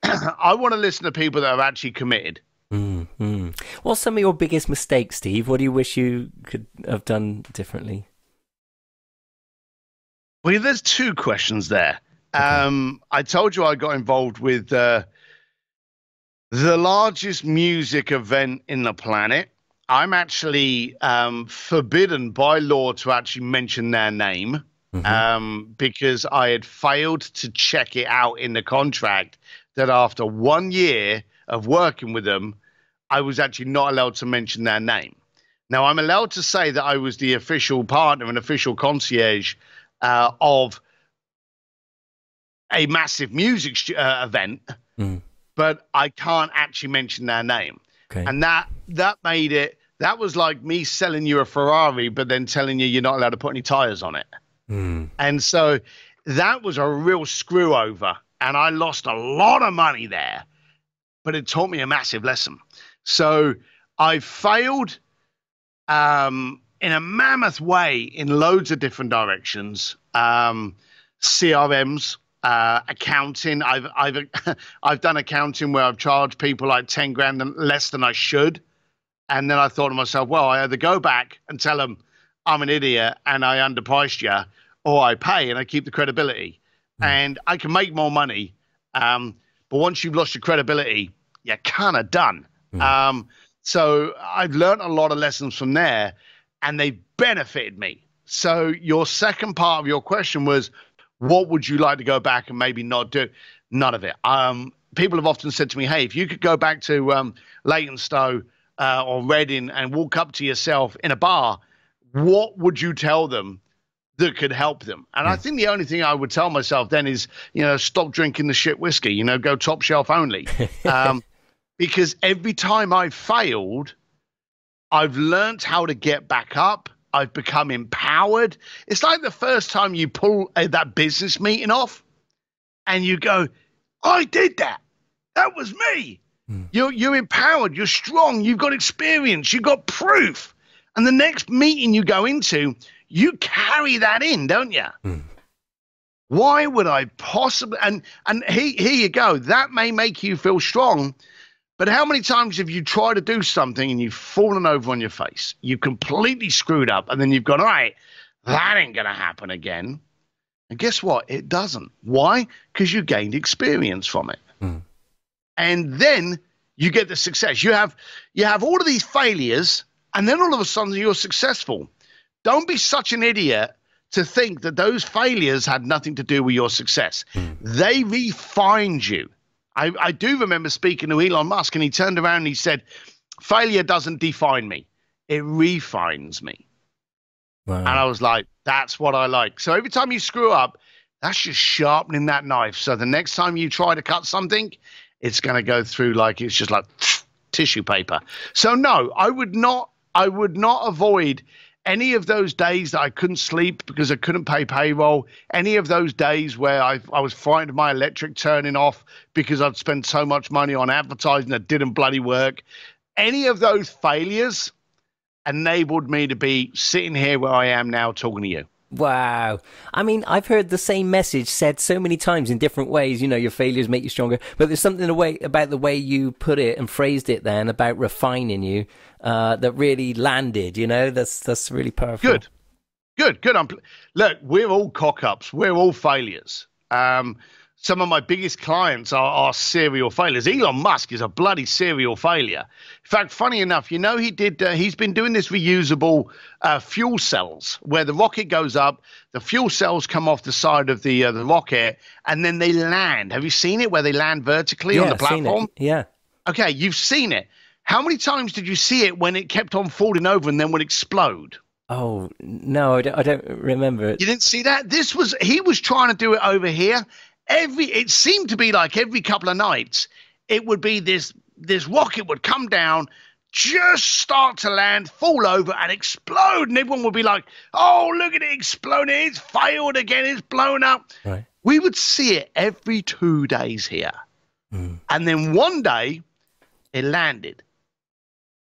I want to listen to people that are actually committed. Mm-hmm. What's some of your biggest mistakes, Steve? What do you wish you could have done differently? Well, there's two questions there. Okay. I told you I got involved with the largest music event in the planet. I'm actually forbidden by law to actually mention their name. Mm-hmm. Because I had failed to check it out in the contract that after 1 year of working with them, I was actually not allowed to mention their name. Now, I'm allowed to say that I was the official partner and official concierge of a massive music event, but I can't actually mention their name. Okay. And that made it, that was like me selling you a Ferrari, but then telling you you're not allowed to put any tires on it. Mm. And so that was a real screw over, and I lost a lot of money there, but it taught me a massive lesson. So I failed in a mammoth way in loads of different directions. CRMs, accounting. I've done accounting where I've charged people like 10 grand less than I should. And then I thought to myself, well, I either go back and tell them I'm an idiot and I underpriced you, or I pay and I keep the credibility. And I can make more money. But once you've lost your credibility, you're kind of done. So I've learned a lot of lessons from there, and they benefited me. So your second part of your question was, what would you like to go back and maybe not do? None of it. People have often said to me, hey, if you could go back to Leighton Stowe or Reading and walk up to yourself in a bar, what would you tell them that could help them? And I think the only thing I would tell myself then is, you know, stop drinking the shit whiskey, you know, go top shelf only. Because every time I failed, I've learned how to get back up. I've become empowered. It's like the first time you pull that business meeting off and you go, I did that. That was me. You're empowered. You're strong. You've got experience. You've got proof. And the next meeting you go into, you carry that in, don't you? Why would I possibly? And here you go. That may make you feel strong. But how many times have you tried to do something and you've fallen over on your face? You've completely screwed up, and then you've gone, all right, that ain't going to happen again. And guess what? It doesn't. Why? Because you gained experience from it. And then you get the success. You have all of these failures, and then all of a sudden you're successful. Don't be such an idiot to think that those failures had nothing to do with your success. They refined you. I do remember speaking to Elon Musk, and he turned around and he said, failure doesn't define me. It refines me. Wow. And I was like, that's what I like. So every time you screw up, that's just sharpening that knife. So the next time you try to cut something, it's going to go through like it's just like tissue paper. So no, I would not avoid any of those days that I couldn't sleep because I couldn't pay payroll, any of those days where I was frightened of my electric turning off because I'd spent so much money on advertising that didn't bloody work, any of those failures enabled me to be sitting here where I am now talking to you. Wow. I mean, I've heard the same message said so many times in different ways. You know, your failures make you stronger. But there's something about the way you put it and phrased it then about refining you that really landed, you know? That's really powerful. Good. Good, good. Look, we're all cock-ups. We're all failures. Some of my biggest clients are serial failures. Elon Musk is a bloody serial failure. In fact, funny enough, you know, he's been doing this reusable fuel cells where the rocket goes up, the fuel cells come off the side of the rocket, and then they land. Have you seen it where they land vertically on the platform? Yeah. Okay, you've seen it. How many times did you see it when it kept on falling over and then would explode? Oh, no, I don't remember it. You didn't see that? He was trying to do it over here. It seemed to be like every couple of nights, it would be this rocket would come down, just start to land, fall over and explode. And everyone would be like, oh, look at it exploding. It's failed again. It's blown up. Right. We would see it every 2 days here. And then one day it landed.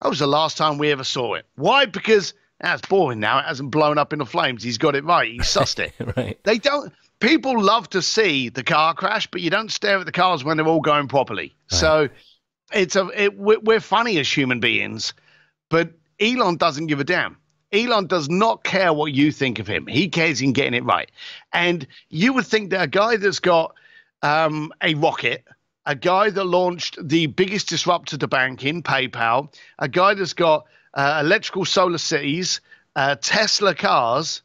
That was the last time we ever saw it. Why? Because that's boring now. It hasn't blown up in the flames. He's got it right. He sussed it. Right. They don't. people love to see the car crash, but you don't stare at the cars when they're all going properly. Right. So it's we're funny as human beings, but Elon doesn't give a damn. Elon does not care what you think of him. He cares in getting it right. And you would think that a guy that's got a rocket, a guy that launched the biggest disruptor to banking, PayPal, a guy that's got electrical solar cities, Tesla cars,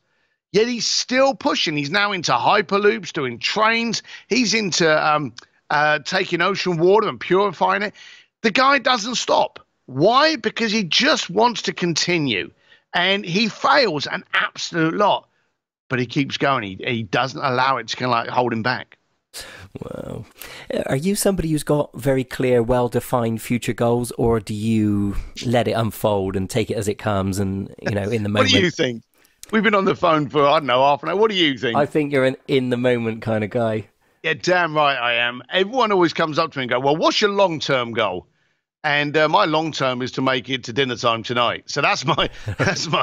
yet he's still pushing. He's now into hyperloops, doing trains. He's into taking ocean water and purifying it. The guy doesn't stop. Why? Because he just wants to continue. And he fails an absolute lot, but he keeps going. He doesn't allow it to kind of like hold him back. Wow. Are you somebody who's got very clear, well-defined future goals, or do you let it unfold and take it as it comes and, you know, in the moment? What do you think? We've been on the phone for, I don't know, half an hour. What do you think? I think you're an in-the-moment kind of guy. Yeah, damn right I am. Everyone always comes up to me and go, well, what's your long-term goal? And my long term is to make it to dinner time tonight. So that's my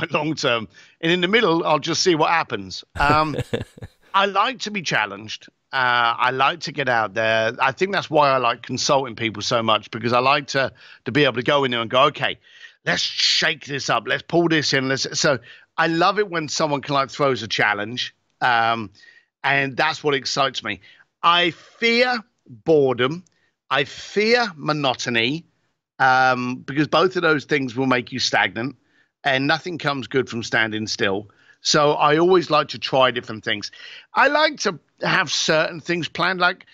long term. And in the middle, I'll just see what happens. I like to be challenged. I like to get out there. I think that's why I like consulting people so much, because I like to be able to go in there and go, okay, let's shake this up. Let's pull this in. So I love it when someone can like throws a challenge, and that's what excites me. I fear boredom. I fear monotony. Because both of those things will make you stagnant, and nothing comes good from standing still. So I always like to try different things. I like to have certain things planned. Like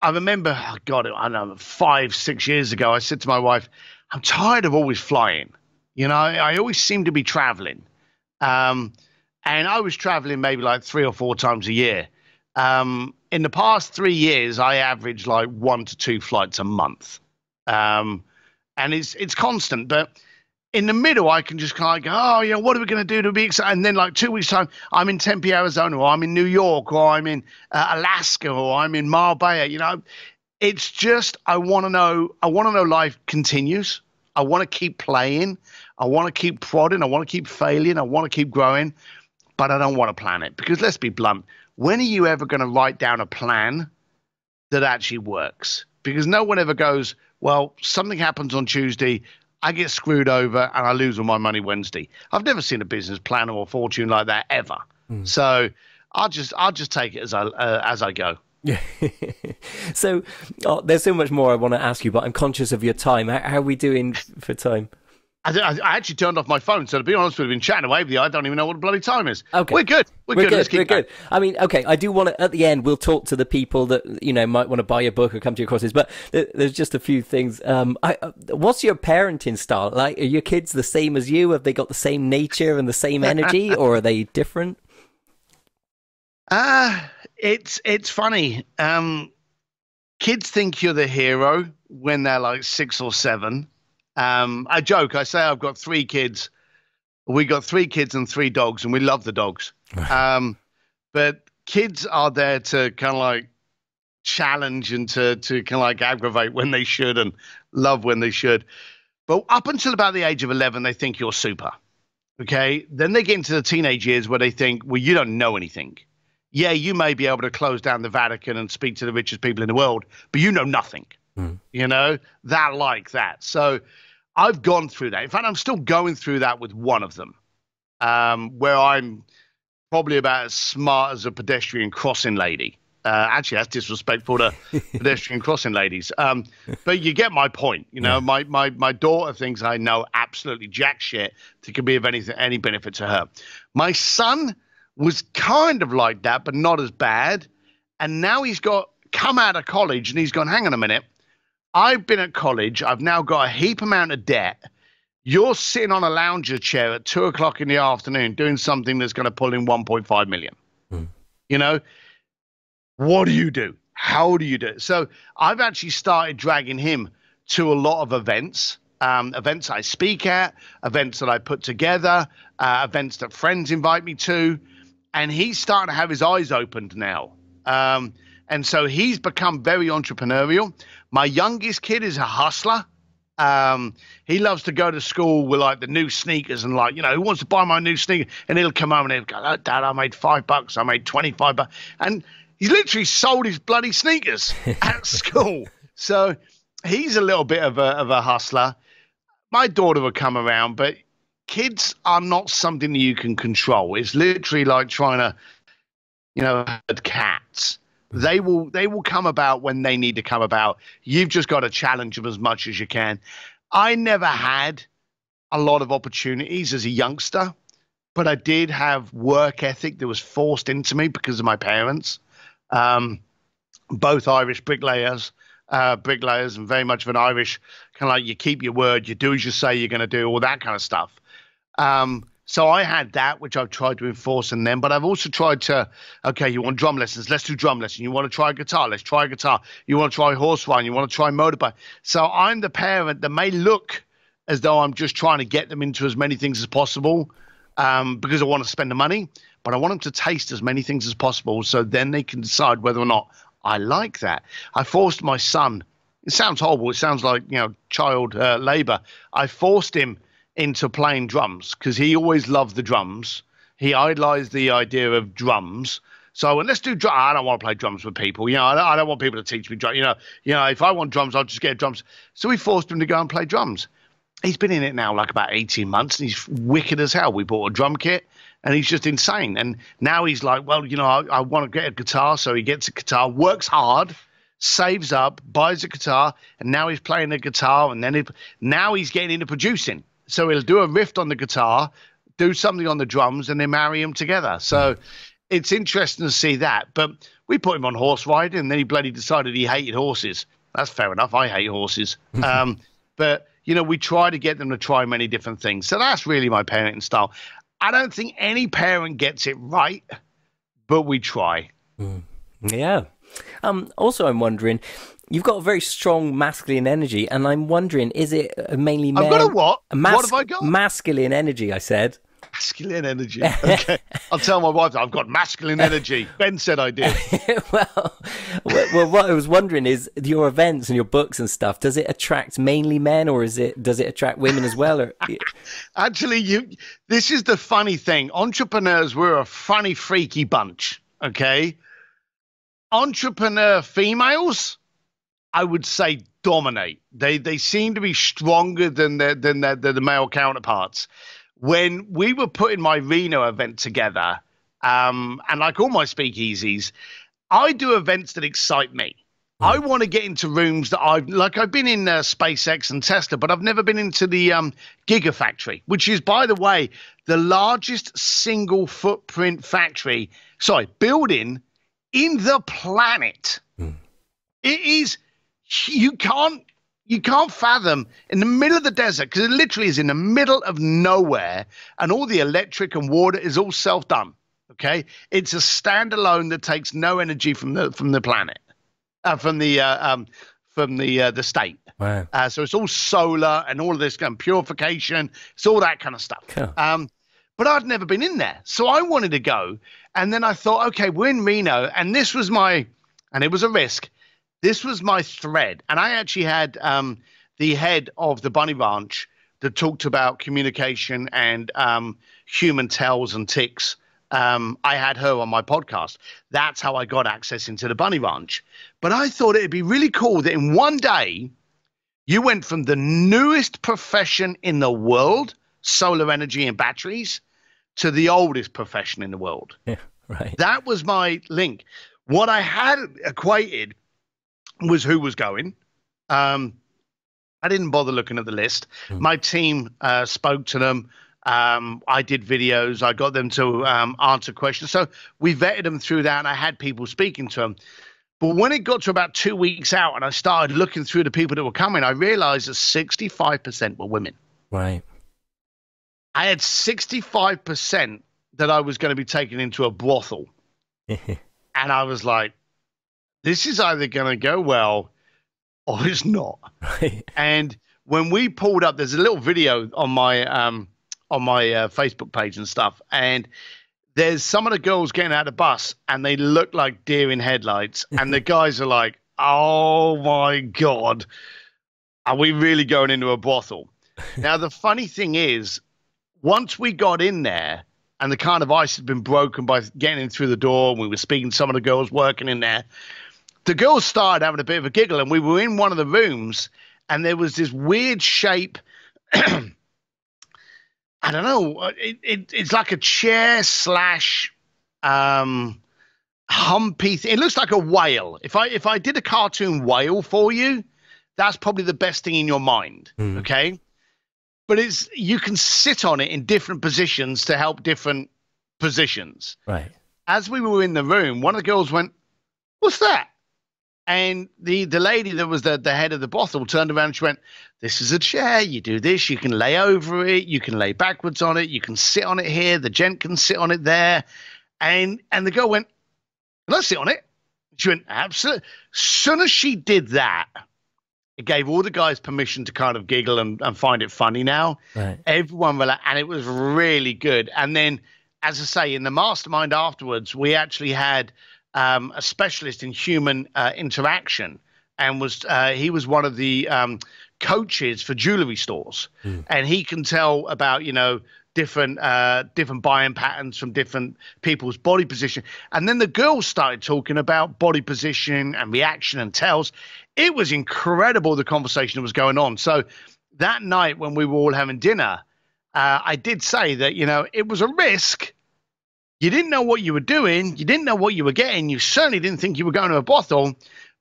I remember, oh God, I don't know, 5, 6 years ago, I said to my wife, I'm tired of always flying. You know, I always seem to be traveling. And I was traveling maybe like 3 or 4 times a year. In the past 3 years, I averaged like 1 to 2 flights a month. And it's constant, but in the middle, I can just kind of go, oh, you know, what are we going to do to be excited? And then like 2 weeks time, I'm in Tempe, Arizona, or I'm in New York, or I'm in Alaska, or I'm in Marbella. You know, it's just, I want to know life continues. I want to keep playing. I want to keep prodding. I want to keep failing. I want to keep growing, but I don't want to plan it, because let's be blunt. When are you ever going to write down a plan that actually works? Because no one ever goes, well, something happens on Tuesday, I get screwed over and I lose all my money Wednesday. I've never seen a business plan or a fortune like that ever. Mm. So I'll just take it as I go. Yeah. So there's so much more I want to ask you, but I'm conscious of your time. How are we doing for time? I actually turned off my phone, so to be honest, we've been chatting away with you. I don't even know what the bloody time is. Okay. We're good. We're good. Let's keep going. I mean, okay, I do want to, at the end, we'll talk to the people that, you know, might want to buy your book or come to your courses, but there's just a few things. What's your parenting style? Like, are your kids the same as you? Have they got the same nature and the same energy, or are they different? It's funny. Kids think you're the hero when they're like 6 or 7. I joke. I say I've got 3 kids. We got 3 kids and 3 dogs, and we love the dogs. But kids are there to kind of like challenge and to kind of like aggravate when they should and love when they should. But up until about the age of 11, they think you're super. Okay. Then they get into the teenage years where they think, well, you don't know anything. Yeah, you may be able to close down the Vatican and speak to the richest people in the world, but you know nothing. Mm. You know, like that. So I've gone through that. In fact, I'm still going through that with one of them, where I'm probably about as smart as a pedestrian crossing lady. Actually, that's disrespectful to pedestrian crossing ladies. But you get my point. You know, yeah. My daughter thinks I know absolutely jack shit that could be of any benefit to her. My son was kind of like that, but not as bad. And now he's come out of college and he's gone, hang on a minute. I've been at college. I've now got a heap amount of debt. You're sitting on a lounger chair at 2 o'clock in the afternoon doing something that's going to pull in 1.5 million. Mm. You know, what do you do? How do you do it? So I've actually started dragging him to a lot of events, events I speak at, events that I put together, events that friends invite me to. And he's starting to have his eyes opened now. And so he's become very entrepreneurial. My youngest kid is a hustler. He loves to go to school with like the new sneakers and like, you know, who wants to buy my new sneaker? And he'll come home and he'll go, oh, Dad, I made $5. I made $25. And he's literally sold his bloody sneakers at school. So he's a little bit of a hustler. My daughter will come around, but kids are not something that you can control. It's literally like trying to, you know, herd cats. They will come about when they need to come about. You've just got to challenge them as much as you can. I never had a lot of opportunities as a youngster, but I did have work ethic that was forced into me because of my parents, both Irish bricklayers, and very much of an Irish kind of like, you keep your word, you do as you say you're going to do, all that kind of stuff. So I had that, which I've tried to enforce in them, but I've also tried to, okay, you want drum lessons, let's do drum lessons. You want to try guitar, let's try guitar. You want to try horse riding, you want to try motorbike. So I'm the parent that may look as though I'm just trying to get them into as many things as possible, because I want to spend the money, but I want them to taste as many things as possible so then they can decide whether or not I like that. I forced my son, it sounds horrible, it sounds like, you know, child labor. I forced him into playing drums because he always loved the drums. He idolized the idea of drums. So I went, let's do drums. I don't want to play drums with people. You know, I don't want people to teach me drums. You know, if I want drums, I'll just get drums. So we forced him to go and play drums. He's been in it now like about 18 months and he's wicked as hell. We bought a drum kit and he's just insane. And now he's like, well, you know, I want to get a guitar. So he gets a guitar, works hard, saves up, buys a guitar. And now he's playing the guitar and then now he's getting into producing. So he'll do a riff on the guitar, do something on the drums, and they marry them together. So it's interesting to see that. But we put him on horse riding, and then he bloody decided he hated horses. That's fair enough. I hate horses. But, you know, we try to get them to try many different things. So that's really my parenting style. I don't think any parent gets it right, but we try. Mm. Yeah. Also, I'm wondering, you've got a very strong masculine energy, and I'm wondering, is it mainly men? I've got a what? What have I got? Masculine energy, I said. Masculine energy. Okay. I'll tell my wife that I've got masculine energy. Ben said I did. well, what I was wondering is your events and your books and stuff, does it attract mainly men, or does it attract women as well? Or actually, this is the funny thing. Entrepreneurs, we're a funny, freaky bunch, okay? Entrepreneur females, I would say, dominate. They seem to be stronger than the male counterparts. When we were putting my Reno event together, and like all my speakeasies, I do events that excite me. I want to get into rooms that I've been in SpaceX and Tesla, but I've never been into the Gigafactory, which is, by the way, the largest single footprint building in the planet. It is. You can't fathom in the middle of the desert, because it literally is in the middle of nowhere, and all the electric and water is all self-done. Okay, it's a standalone that takes no energy from the planet, from the state. Wow. So it's all solar and all of this kind of purification. It's all that kind of stuff. Cool. But I'd never been in there, so I wanted to go. And then I thought, okay, we're in Reno, and it was a risk. This was my thread, and I actually had the head of the Bunny Ranch that talked about communication and human tells and ticks. I had her on my podcast. That's how I got access into the Bunny Ranch. But I thought it'd be really cool that in one day you went from the newest profession in the world, solar energy and batteries, to the oldest profession in the world. Yeah, right. That was my link. What I had equated was who was going. I didn't bother looking at the list. My team spoke to them. I did videos. I got them to answer questions. So we vetted them through that, and I had people speaking to them. But when it got to about 2 weeks out and I started looking through the people that were coming, I realized that 65% were women. Right. I had 65% that I was going to be taken into a brothel. And I was like, this is either going to go well or it's not. Right. And when we pulled up, there's a little video on my Facebook page and stuff. And there's some of the girls getting out of the bus and they look like deer in headlights. And the guys are like, oh my God, are we really going into a brothel? Now, the funny thing is, once we got in there and the kind of ice had been broken by getting in through the door, and we were speaking to some of the girls working in there, the girls started having a bit of a giggle, and we were in one of the rooms and there was this weird shape. I don't know. It's like a chair slash humpy thing. It looks like a whale. If I did a cartoon whale for you, that's probably the best thing in your mind. Mm. Okay. But it's, you can sit on it in different positions to help different positions. Right. As we were in the room, one of the girls went, "What's that?" And the lady that was the head of the brothel turned around and she went, "This is a chair. You do this. You can lay over it. You can lay backwards on it. You can sit on it here. The gent can sit on it there." And the girl went, "Let's sit on it." She went, "Absolutely." As soon as she did that, it gave all the guys permission to kind of giggle and find it funny now. Right. Everyone relaxed, and it was really good. And then, as I say, in the mastermind afterwards, we actually had a specialist in human interaction, and he was one of the coaches for jewelry stores, and he can tell about, you know, different buying patterns from different people's body position. And then the girls started talking about body position and reaction and tells. It was incredible, the conversation that was going on. So that night when we were all having dinner, I did say that, you know, it was a risk. You didn't know what you were doing. You didn't know what you were getting. You certainly didn't think you were going to a brothel,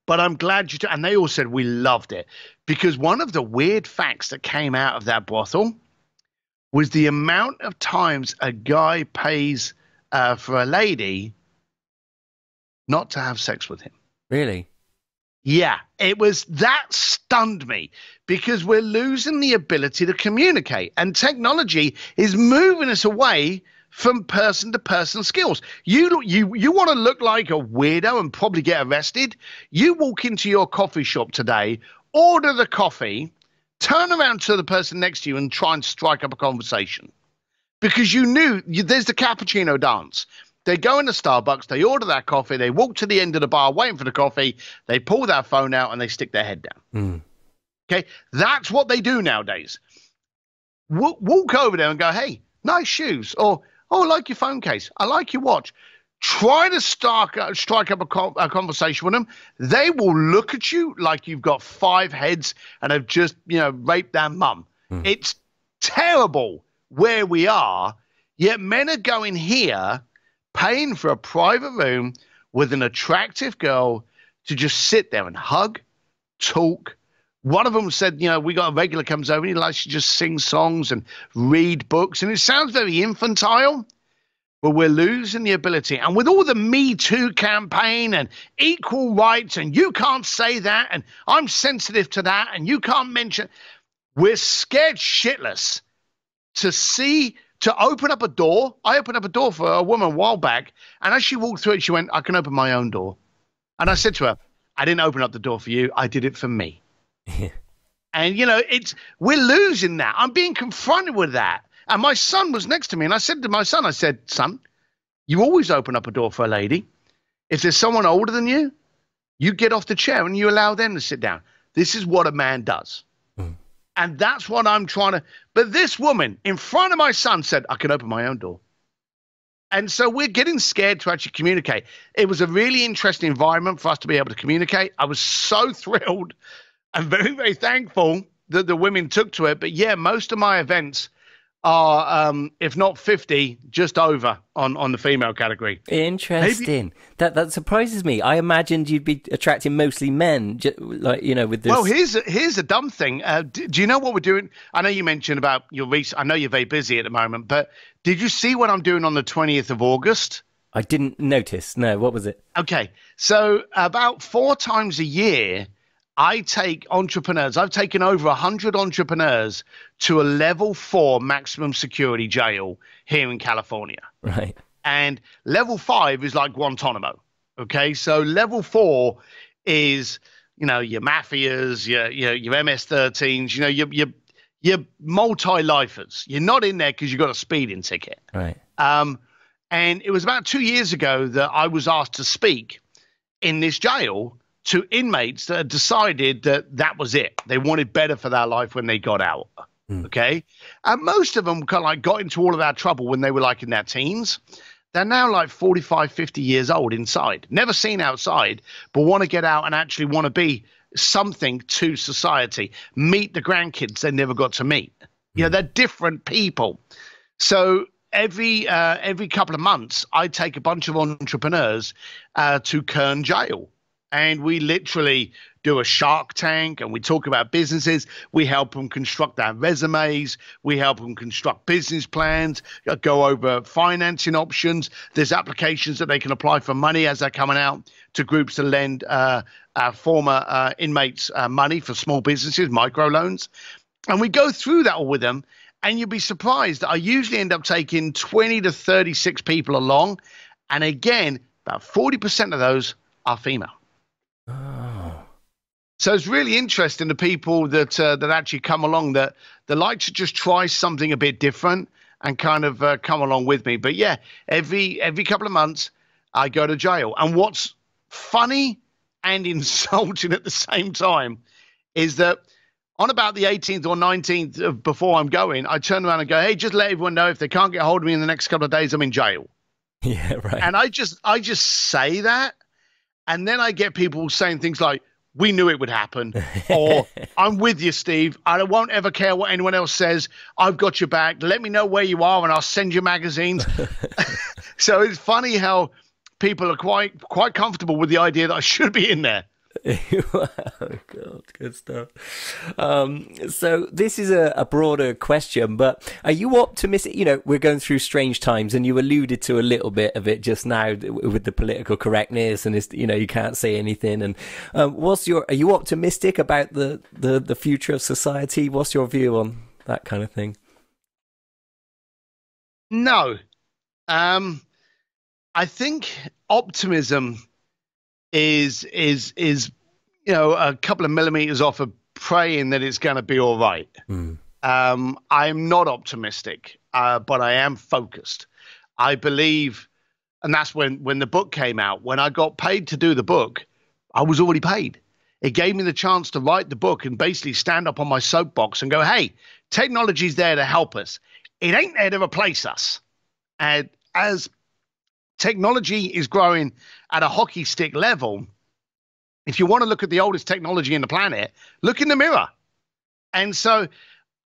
but I'm glad you did. And they all said we loved it, because one of the weird facts that came out of that brothel was the amount of times a guy pays for a lady not to have sex with him. Really? Yeah, it was, that stunned me, because we're losing the ability to communicate, and technology is moving us away from person to person skills. You want to look like a weirdo and probably get arrested. You walk into your coffee shop today, order the coffee, turn around to the person next to you and try and strike up a conversation, because you knew there's the cappuccino dance. They go into Starbucks, they order that coffee, they walk to the end of the bar waiting for the coffee, they pull their phone out and they stick their head down. Mm. Okay, that's what they do nowadays. Walk over there and go, "Hey, nice shoes," or, "Oh, I like your phone case. I like your watch." Try to strike up a conversation with them. They will look at you like you've got five heads and have just, you know, raped their mum. Mm. It's terrible where we are, yet men are going here, paying for a private room with an attractive girl to just sit there and hug, talk. One of them said, you know, we got a regular comes over and he likes to just sing songs and read books. And it sounds very infantile, but we're losing the ability. And with all the Me Too campaign and equal rights and you can't say that and I'm sensitive to that and you can't mention, we're scared shitless to see, to open up a door. I opened up a door for a woman a while back, and as she walked through it, she went, "I can open my own door." And I said to her, "I didn't open up the door for you. I did it for me." Yeah. And, you know, we're losing that. I'm being confronted with that. And my son was next to me, and I said to my son, I said, "Son, you always open up a door for a lady. If there's someone older than you, you get off the chair and you allow them to sit down. This is what a man does." Mm. And that's what I'm trying to – but this woman in front of my son said, "I can open my own door." And so we're getting scared to actually communicate. It was a really interesting environment for us to be able to communicate. I was so thrilled and very, very thankful that the women took to it. But, yeah, most of my events are, if not 50, just over on the female category. Interesting. Maybe, that surprises me. I imagined you'd be attracting mostly men, like, you know, with this. Well, here's a dumb thing. Do you know what we're doing? I know you mentioned about your research. I know you're very busy at the moment, but did you see what I'm doing on the 20th of August? I didn't notice. No, what was it? Okay, so about 4 times a year, I take entrepreneurs. I've taken over 100 entrepreneurs to a level 4 maximum security jail here in California. Right. And level 5 is like Guantanamo. Okay. So level 4 is, you know, your mafias, your MS-13s, you know, your multi-lifers. You're not in there because you've got a speeding ticket. Right. And it was about 2 years ago that I was asked to speak in this jail to inmates that had decided that that was it. They wanted better for their life when they got out. Mm. Okay. And most of them kind of like got into all of that trouble when they were like in their teens. They're now like 45, 50 years old inside, never seen outside, but want to get out and actually want to be something to society, meet the grandkids they never got to meet. Mm. You know, they're different people. So every couple of months, I take a bunch of entrepreneurs to Kern Jail. And we literally do a Shark Tank and we talk about businesses. We help them construct their resumes. We help them construct business plans, go over financing options. There's applications that they can apply for money as they're coming out to groups to lend our former inmates money for small businesses, microloans. And we go through that all with them. And you'll be surprised that I usually end up taking 20 to 36 people along. And again, about 40% of those are female. Oh. So it's really interesting, the people that that actually come along, that they like to just try something a bit different and kind of come along with me. But yeah, every couple of months I go to jail. And what's funny and insulting at the same time is that on about the 18th or 19th before I'm going, I turn around and go, hey, just let everyone know if they can't get a hold of me in the next couple of days, I'm in jail. Yeah, right. And I just say that. And then I get people saying things like, we knew it would happen, or I'm with you, Steve. I won't ever care what anyone else says. I've got your back. Let me know where you are and I'll send you magazines. So it's funny how people are quite comfortable with the idea that I should be in there. Wow, God, good stuff. So this is a broader question, but are you optimistic? You know, we're going through strange times, and you alluded to a little bit of it just now with the political correctness, and it's, you know, you can't say anything. And are you optimistic about the future of society? What's your view on that kind of thing? No, I think optimism is you know, a couple of millimeters off of praying that it's going to be all right. Mm. I'm not optimistic, but I am focused. I believe, and that's when the book came out, when I got paid to do the book, I was already paid. It gave me the chance to write the book and basically stand up on my soapbox and go, hey, technology's there to help us. It ain't there to replace us. And as technology is growing at a hockey stick level, if you want to look at the oldest technology in the planet, look in the mirror. And so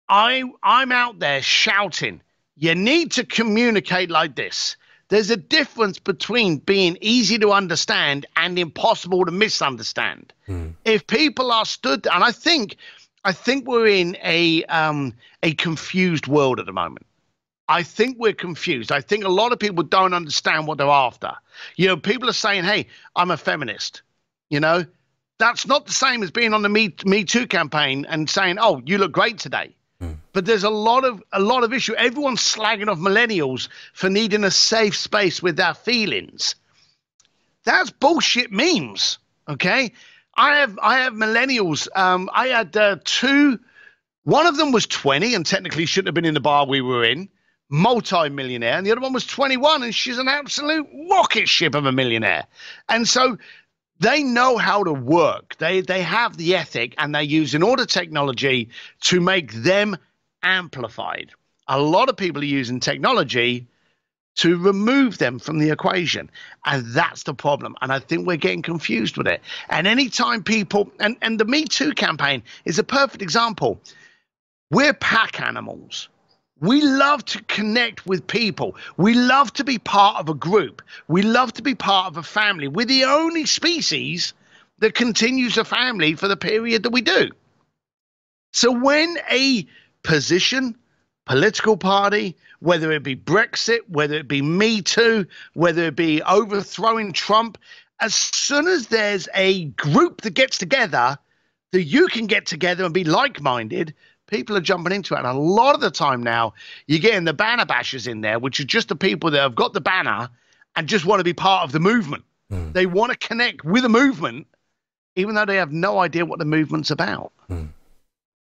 I'm out there shouting, you need to communicate like this. There's a difference between being easy to understand and impossible to misunderstand. Mm. If people are stood, and I think we're in a confused world at the moment. I think we're confused. I think a lot of people don't understand what they're after. You know, people are saying, hey, I'm a feminist. You know, that's not the same as being on the Me Too campaign and saying, oh, you look great today. Mm. But there's a lot of issue. Everyone's slagging off millennials for needing a safe space with their feelings. That's bullshit memes. Okay. I have millennials. I had two. One of them was 20 and technically shouldn't have been in the bar we were in. Multi-millionaire, and the other one was 21, and she's an absolute rocket ship of a millionaire. And so they know how to work. They have the ethic, and they use in order technology to make them amplified. A lot of people are using technology to remove them from the equation, and that's the problem. And I think we're getting confused with it. And anytime people, and the Me Too campaign is a perfect example. We're pack animals. We love to connect with people. We love to be part of a group. We love to be part of a family. We're the only species that continues a family for the period that we do. So when a position, political party, whether it be Brexit, whether it be Me Too, whether it be overthrowing Trump, as soon as there's a group that gets together, that you can get together and be like-minded, people are jumping into it. And a lot of the time now, you're getting the banner bashers in there, which are just the people that have got the banner and just want to be part of the movement. Mm. They want to connect with a movement, even though they have no idea what the movement's about. Mm.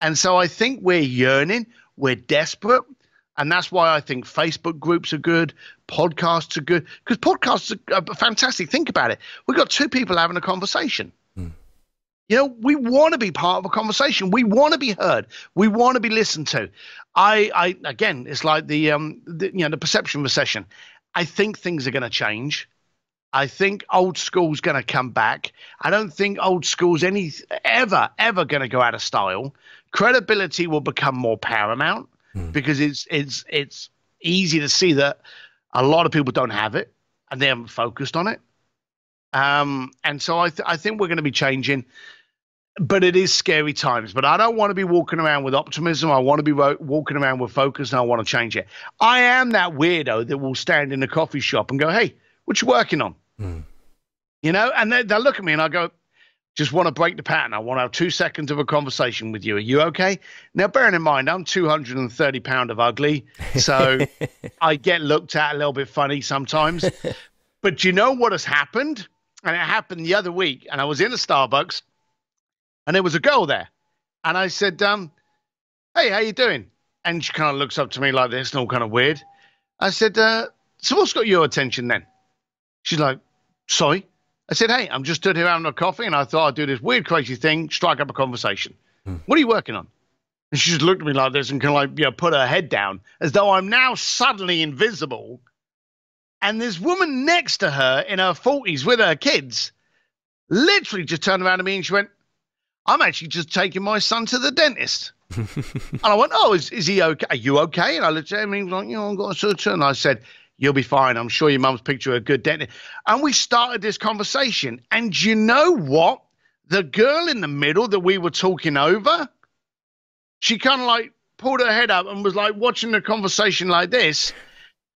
And so I think we're yearning, we're desperate. And that's why I think Facebook groups are good, podcasts are good, because podcasts are fantastic. Think about it. We've got two people having a conversation. Mm. You know, we want to be part of a conversation. We want to be heard. We want to be listened to. I again, it's like the perception recession. I think things are going to change. I think old school's going to come back. I don't think old school's ever going to go out of style. Credibility will become more paramount because it's easy to see that a lot of people don't have it and they haven't focused on it. And so I think we're going to be changing. But it is scary times. But I don't want to be walking around with optimism. I want to be walking around with focus, and I want to change it. I am that weirdo that will stand in a coffee shop and go, hey, what you working on? You know, and they'll look at me and I go, just want to break the pattern. I want to have 2 seconds of a conversation with you. Are you okay? Now, bearing in mind, I'm 230 pounds of ugly. So I get looked at a little bit funny sometimes. But you know what has happened? And it happened the other week. And I was in a Starbucks. And there was a girl there. And I said, hey, how you doing? And she kind of looks up to me like this and all kind of weird. I said, so what's got your attention then? She's like, sorry. I said, hey, I'm just stood here having a coffee and I thought I'd do this weird, crazy thing, strike up a conversation. What are you working on? And she just looked at me like this and kind of like, you know, put her head down as though I'm now suddenly invisible. And this woman next to her in her 40s with her kids literally just turned around to me and she went, I'm actually just taking my son to the dentist. And I went, oh, is he okay? Are you okay? And I looked at him and he was like, you know, I've got a suture. And I said, you'll be fine. I'm sure your mum's picked you a good dentist. And we started this conversation. And you know what? The girl in the middle that we were talking over, she kind of like pulled her head up and was like watching the conversation like this.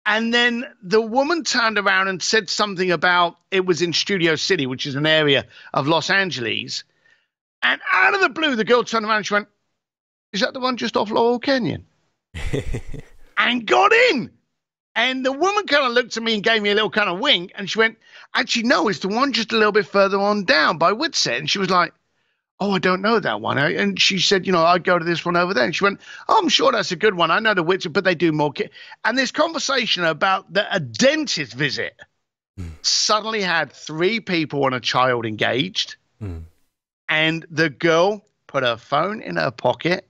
And then the woman turned around and said something about it was in Studio City, which is an area of Los Angeles. And out of the blue, the girl turned around and she went, is that the one just off Laurel Canyon? And got in. And the woman kind of looked at me and gave me a little kind of wink. And she went, actually, no, it's the one just a little bit further on down by Whitsett. And she was like, oh, I don't know that one. And she said, you know, I'd go to this one over there. And she went, oh, I'm sure that's a good one. I know the Whitsett, but they do more. And this conversation about a dentist visit suddenly had 3 people and a child engaged. And the girl put her phone in her pocket,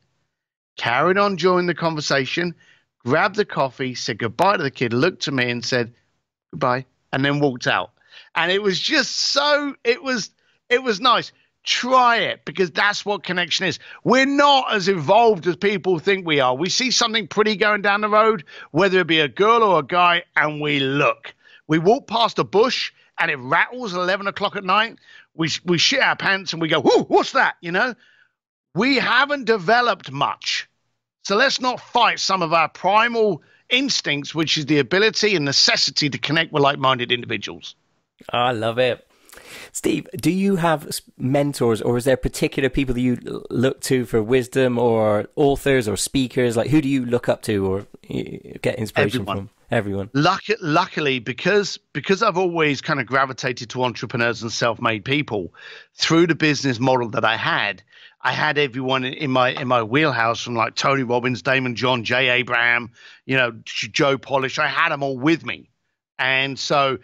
carried on during the conversation, grabbed the coffee, said goodbye to the kid, looked to me and said goodbye, and then walked out. And it was just so – it was nice. Try it, because that's what connection is. We're not as evolved as people think we are. We see something pretty going down the road, whether it be a girl or a guy, and we look. We walk past a bush and it rattles at 11 o'clock at night. We shit our pants and we go, whoa, what's that? You know, we haven't developed much. So let's not fight some of our primal instincts, which is the ability and necessity to connect with like-minded individuals. I love it. Steve, do you have mentors, or is there particular people that you look to for wisdom, or authors or speakers? Like, who do you look up to or get inspiration from? Everyone. Luckily, because I've always kind of gravitated to entrepreneurs and self-made people, through the business model that I had everyone in my wheelhouse, from like Tony Robbins, Damon John, Jay Abraham, you know, Joe Polish. I had them all with me. And so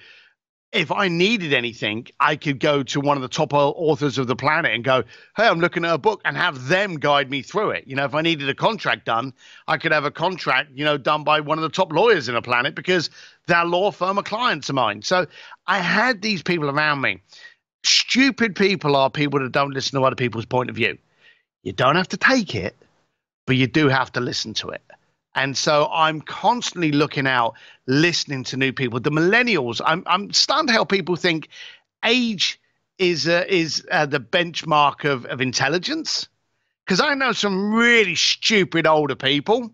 if I needed anything, I could go to one of the top authors of the planet and go, hey, I'm looking at a book, and have them guide me through it. You know, if I needed a contract done, I could have a contract, you know, done by one of the top lawyers in the planet, because their law firm are clients of mine. So I had these people around me. Stupid people are people that don't listen to other people's point of view. You don't have to take it, but you do have to listen to it. And so I'm constantly looking out, listening to new people. The millennials, I'm stunned how people think age is the benchmark of intelligence. Because I know some really stupid older people,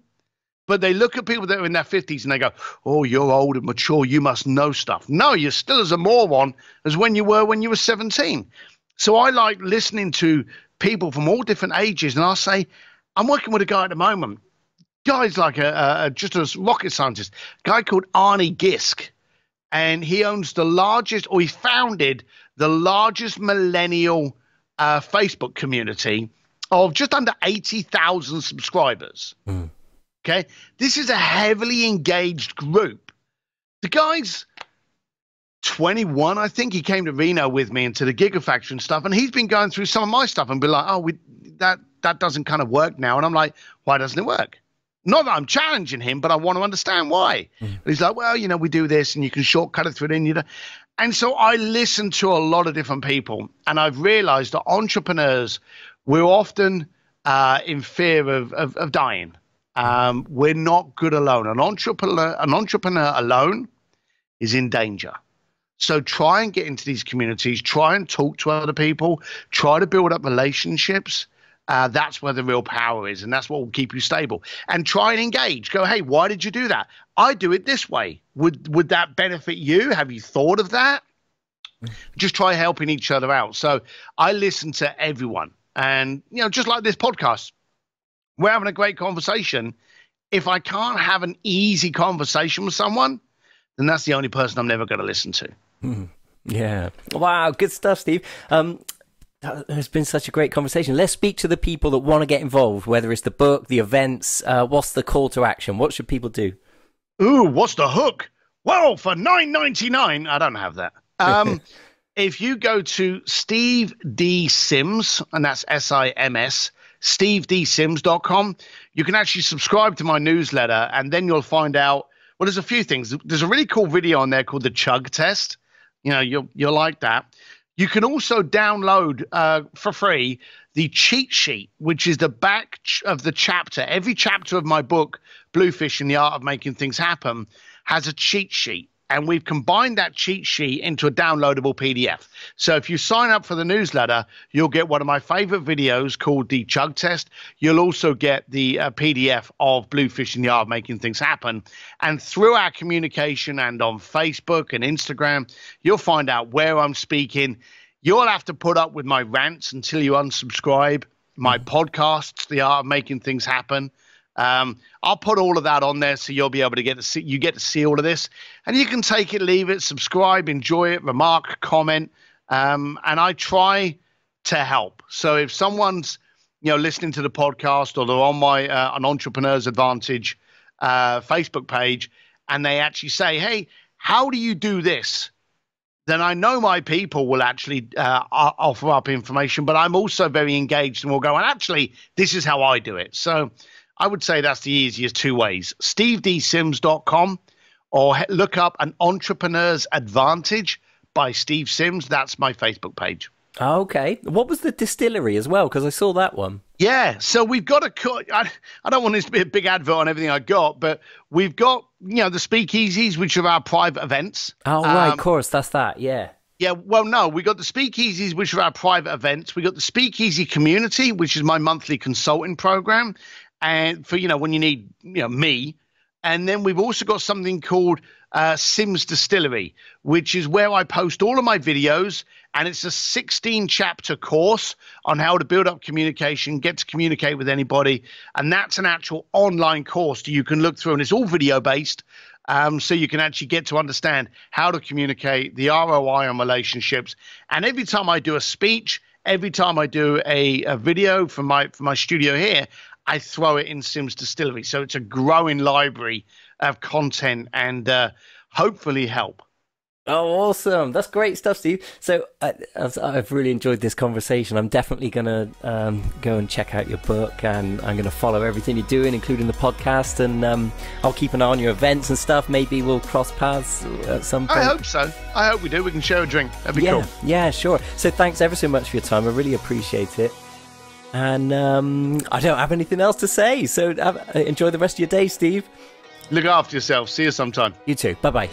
but they look at people that are in their 50s and they go, oh, you're old and mature, you must know stuff. No, you're still as a moron as when you were 17. So I like listening to people from all different ages. And I'll say, I'm working with a guy at the moment. Guy's like just a rocket scientist, a guy called Arne Gisk, and he owns the largest, or he founded the largest millennial Facebook community of just under 80,000 subscribers. Okay, this is a heavily engaged group. The guy's 21, I think, he came to Reno with me and to the Gigafactory and stuff, and he's been going through some of my stuff and be like, oh, that doesn't kind of work now. And I'm like, why doesn't it work? Not that I'm challenging him, but I want to understand why. Mm. And he's like, well, you know, we do this and you can shortcut it through it. And so I listen to a lot of different people, and I've realized that entrepreneurs, we're often in fear of dying. We're not good alone. An entrepreneur alone is in danger. So try and get into these communities, try and talk to other people, try to build up relationships. That's where the real power is, and that's what will keep you stable. And try and engage. Go, hey, why did you do that? I do it this way. Would that benefit you? Have you thought of that? Just try helping each other out. So I listen to everyone. And, you know, just like this podcast, we're having a great conversation. If I can't have an easy conversation with someone, then that's the only person I'm never going to listen to. Mm. Yeah. Wow. Good stuff, Steve. It's been such a great conversation. Let's speak to the people that want to get involved, whether it's the book, the events. What's the call to action? What should people do? Ooh, what's the hook? Well, for $9.99, I don't have that. If you go to Steve D. Sims, and that's S-I-M-S, stevedsims.com, you can actually subscribe to my newsletter, and then you'll find out, well, there's a few things. There's a really cool video on there called the Chug Test. You know, you'll like that. You can also download for free the cheat sheet, which is the back of the chapter. Every chapter of my book, Bluefish and the Art of Making Things Happen, has a cheat sheet. And we've combined that cheat sheet into a downloadable PDF. So if you sign up for the newsletter, you'll get one of my favorite videos called the Chug Test. You'll also get the PDF of Bluefish in the Art of Making Things Happen. And through our communication and on Facebook and Instagram, you'll find out where I'm speaking. You'll have to put up with my rants until you unsubscribe. My podcasts, The Art of Making Things Happen. I'll put all of that on there, so you'll be able to get to see all of this, and you can take it, leave it, subscribe, enjoy it, remark, comment, and I try to help. So if someone's, you know, listening to the podcast, or they're on my an Entrepreneur's Advantage Facebook page, and they actually say, hey, how do you do this? Then I know my people will actually offer up information, but I'm also very engaged and will go, and actually this is how I do it. So I would say that's the easiest two ways, stevedsims.com, or look up An Entrepreneur's Advantage by Steve Sims. That's my Facebook page. Okay. What was the distillery as well? Because I saw that one. Yeah. So we've got I don't want this to be a big advert on everything I got, but we've got, you know, the speakeasies, which are our private events. Oh, right. Of course. That's that. Yeah. Yeah. Well, no, we got the speakeasies, which are our private events. We got the Speakeasy Community, which is my monthly consulting program. And for, you know, when you need, you know, me. And then we've also got something called Sims Distillery, which is where I post all of my videos. And it's a 16-chapter course on how to build up communication, get to communicate with anybody. And that's an actual online course that you can look through. And it's all video-based. So you can actually get to understand how to communicate, the ROI on relationships. And every time I do a speech, every time I do a video from my studio here, I throw it in Sims Distillery. So it's a growing library of content and hopefully help. Oh, awesome. That's great stuff, Steve. So I've really enjoyed this conversation. I'm definitely going to go and check out your book, and I'm going to follow everything you're doing, including the podcast. And I'll keep an eye on your events and stuff. Maybe we'll cross paths at some point. I hope so. I hope we do. We can share a drink. That'd be cool. Yeah, sure. So thanks ever so much for your time. I really appreciate it. And I don't have anything else to say. So enjoy the rest of your day, Steve. Look after yourself. See you sometime. You too. Bye-bye.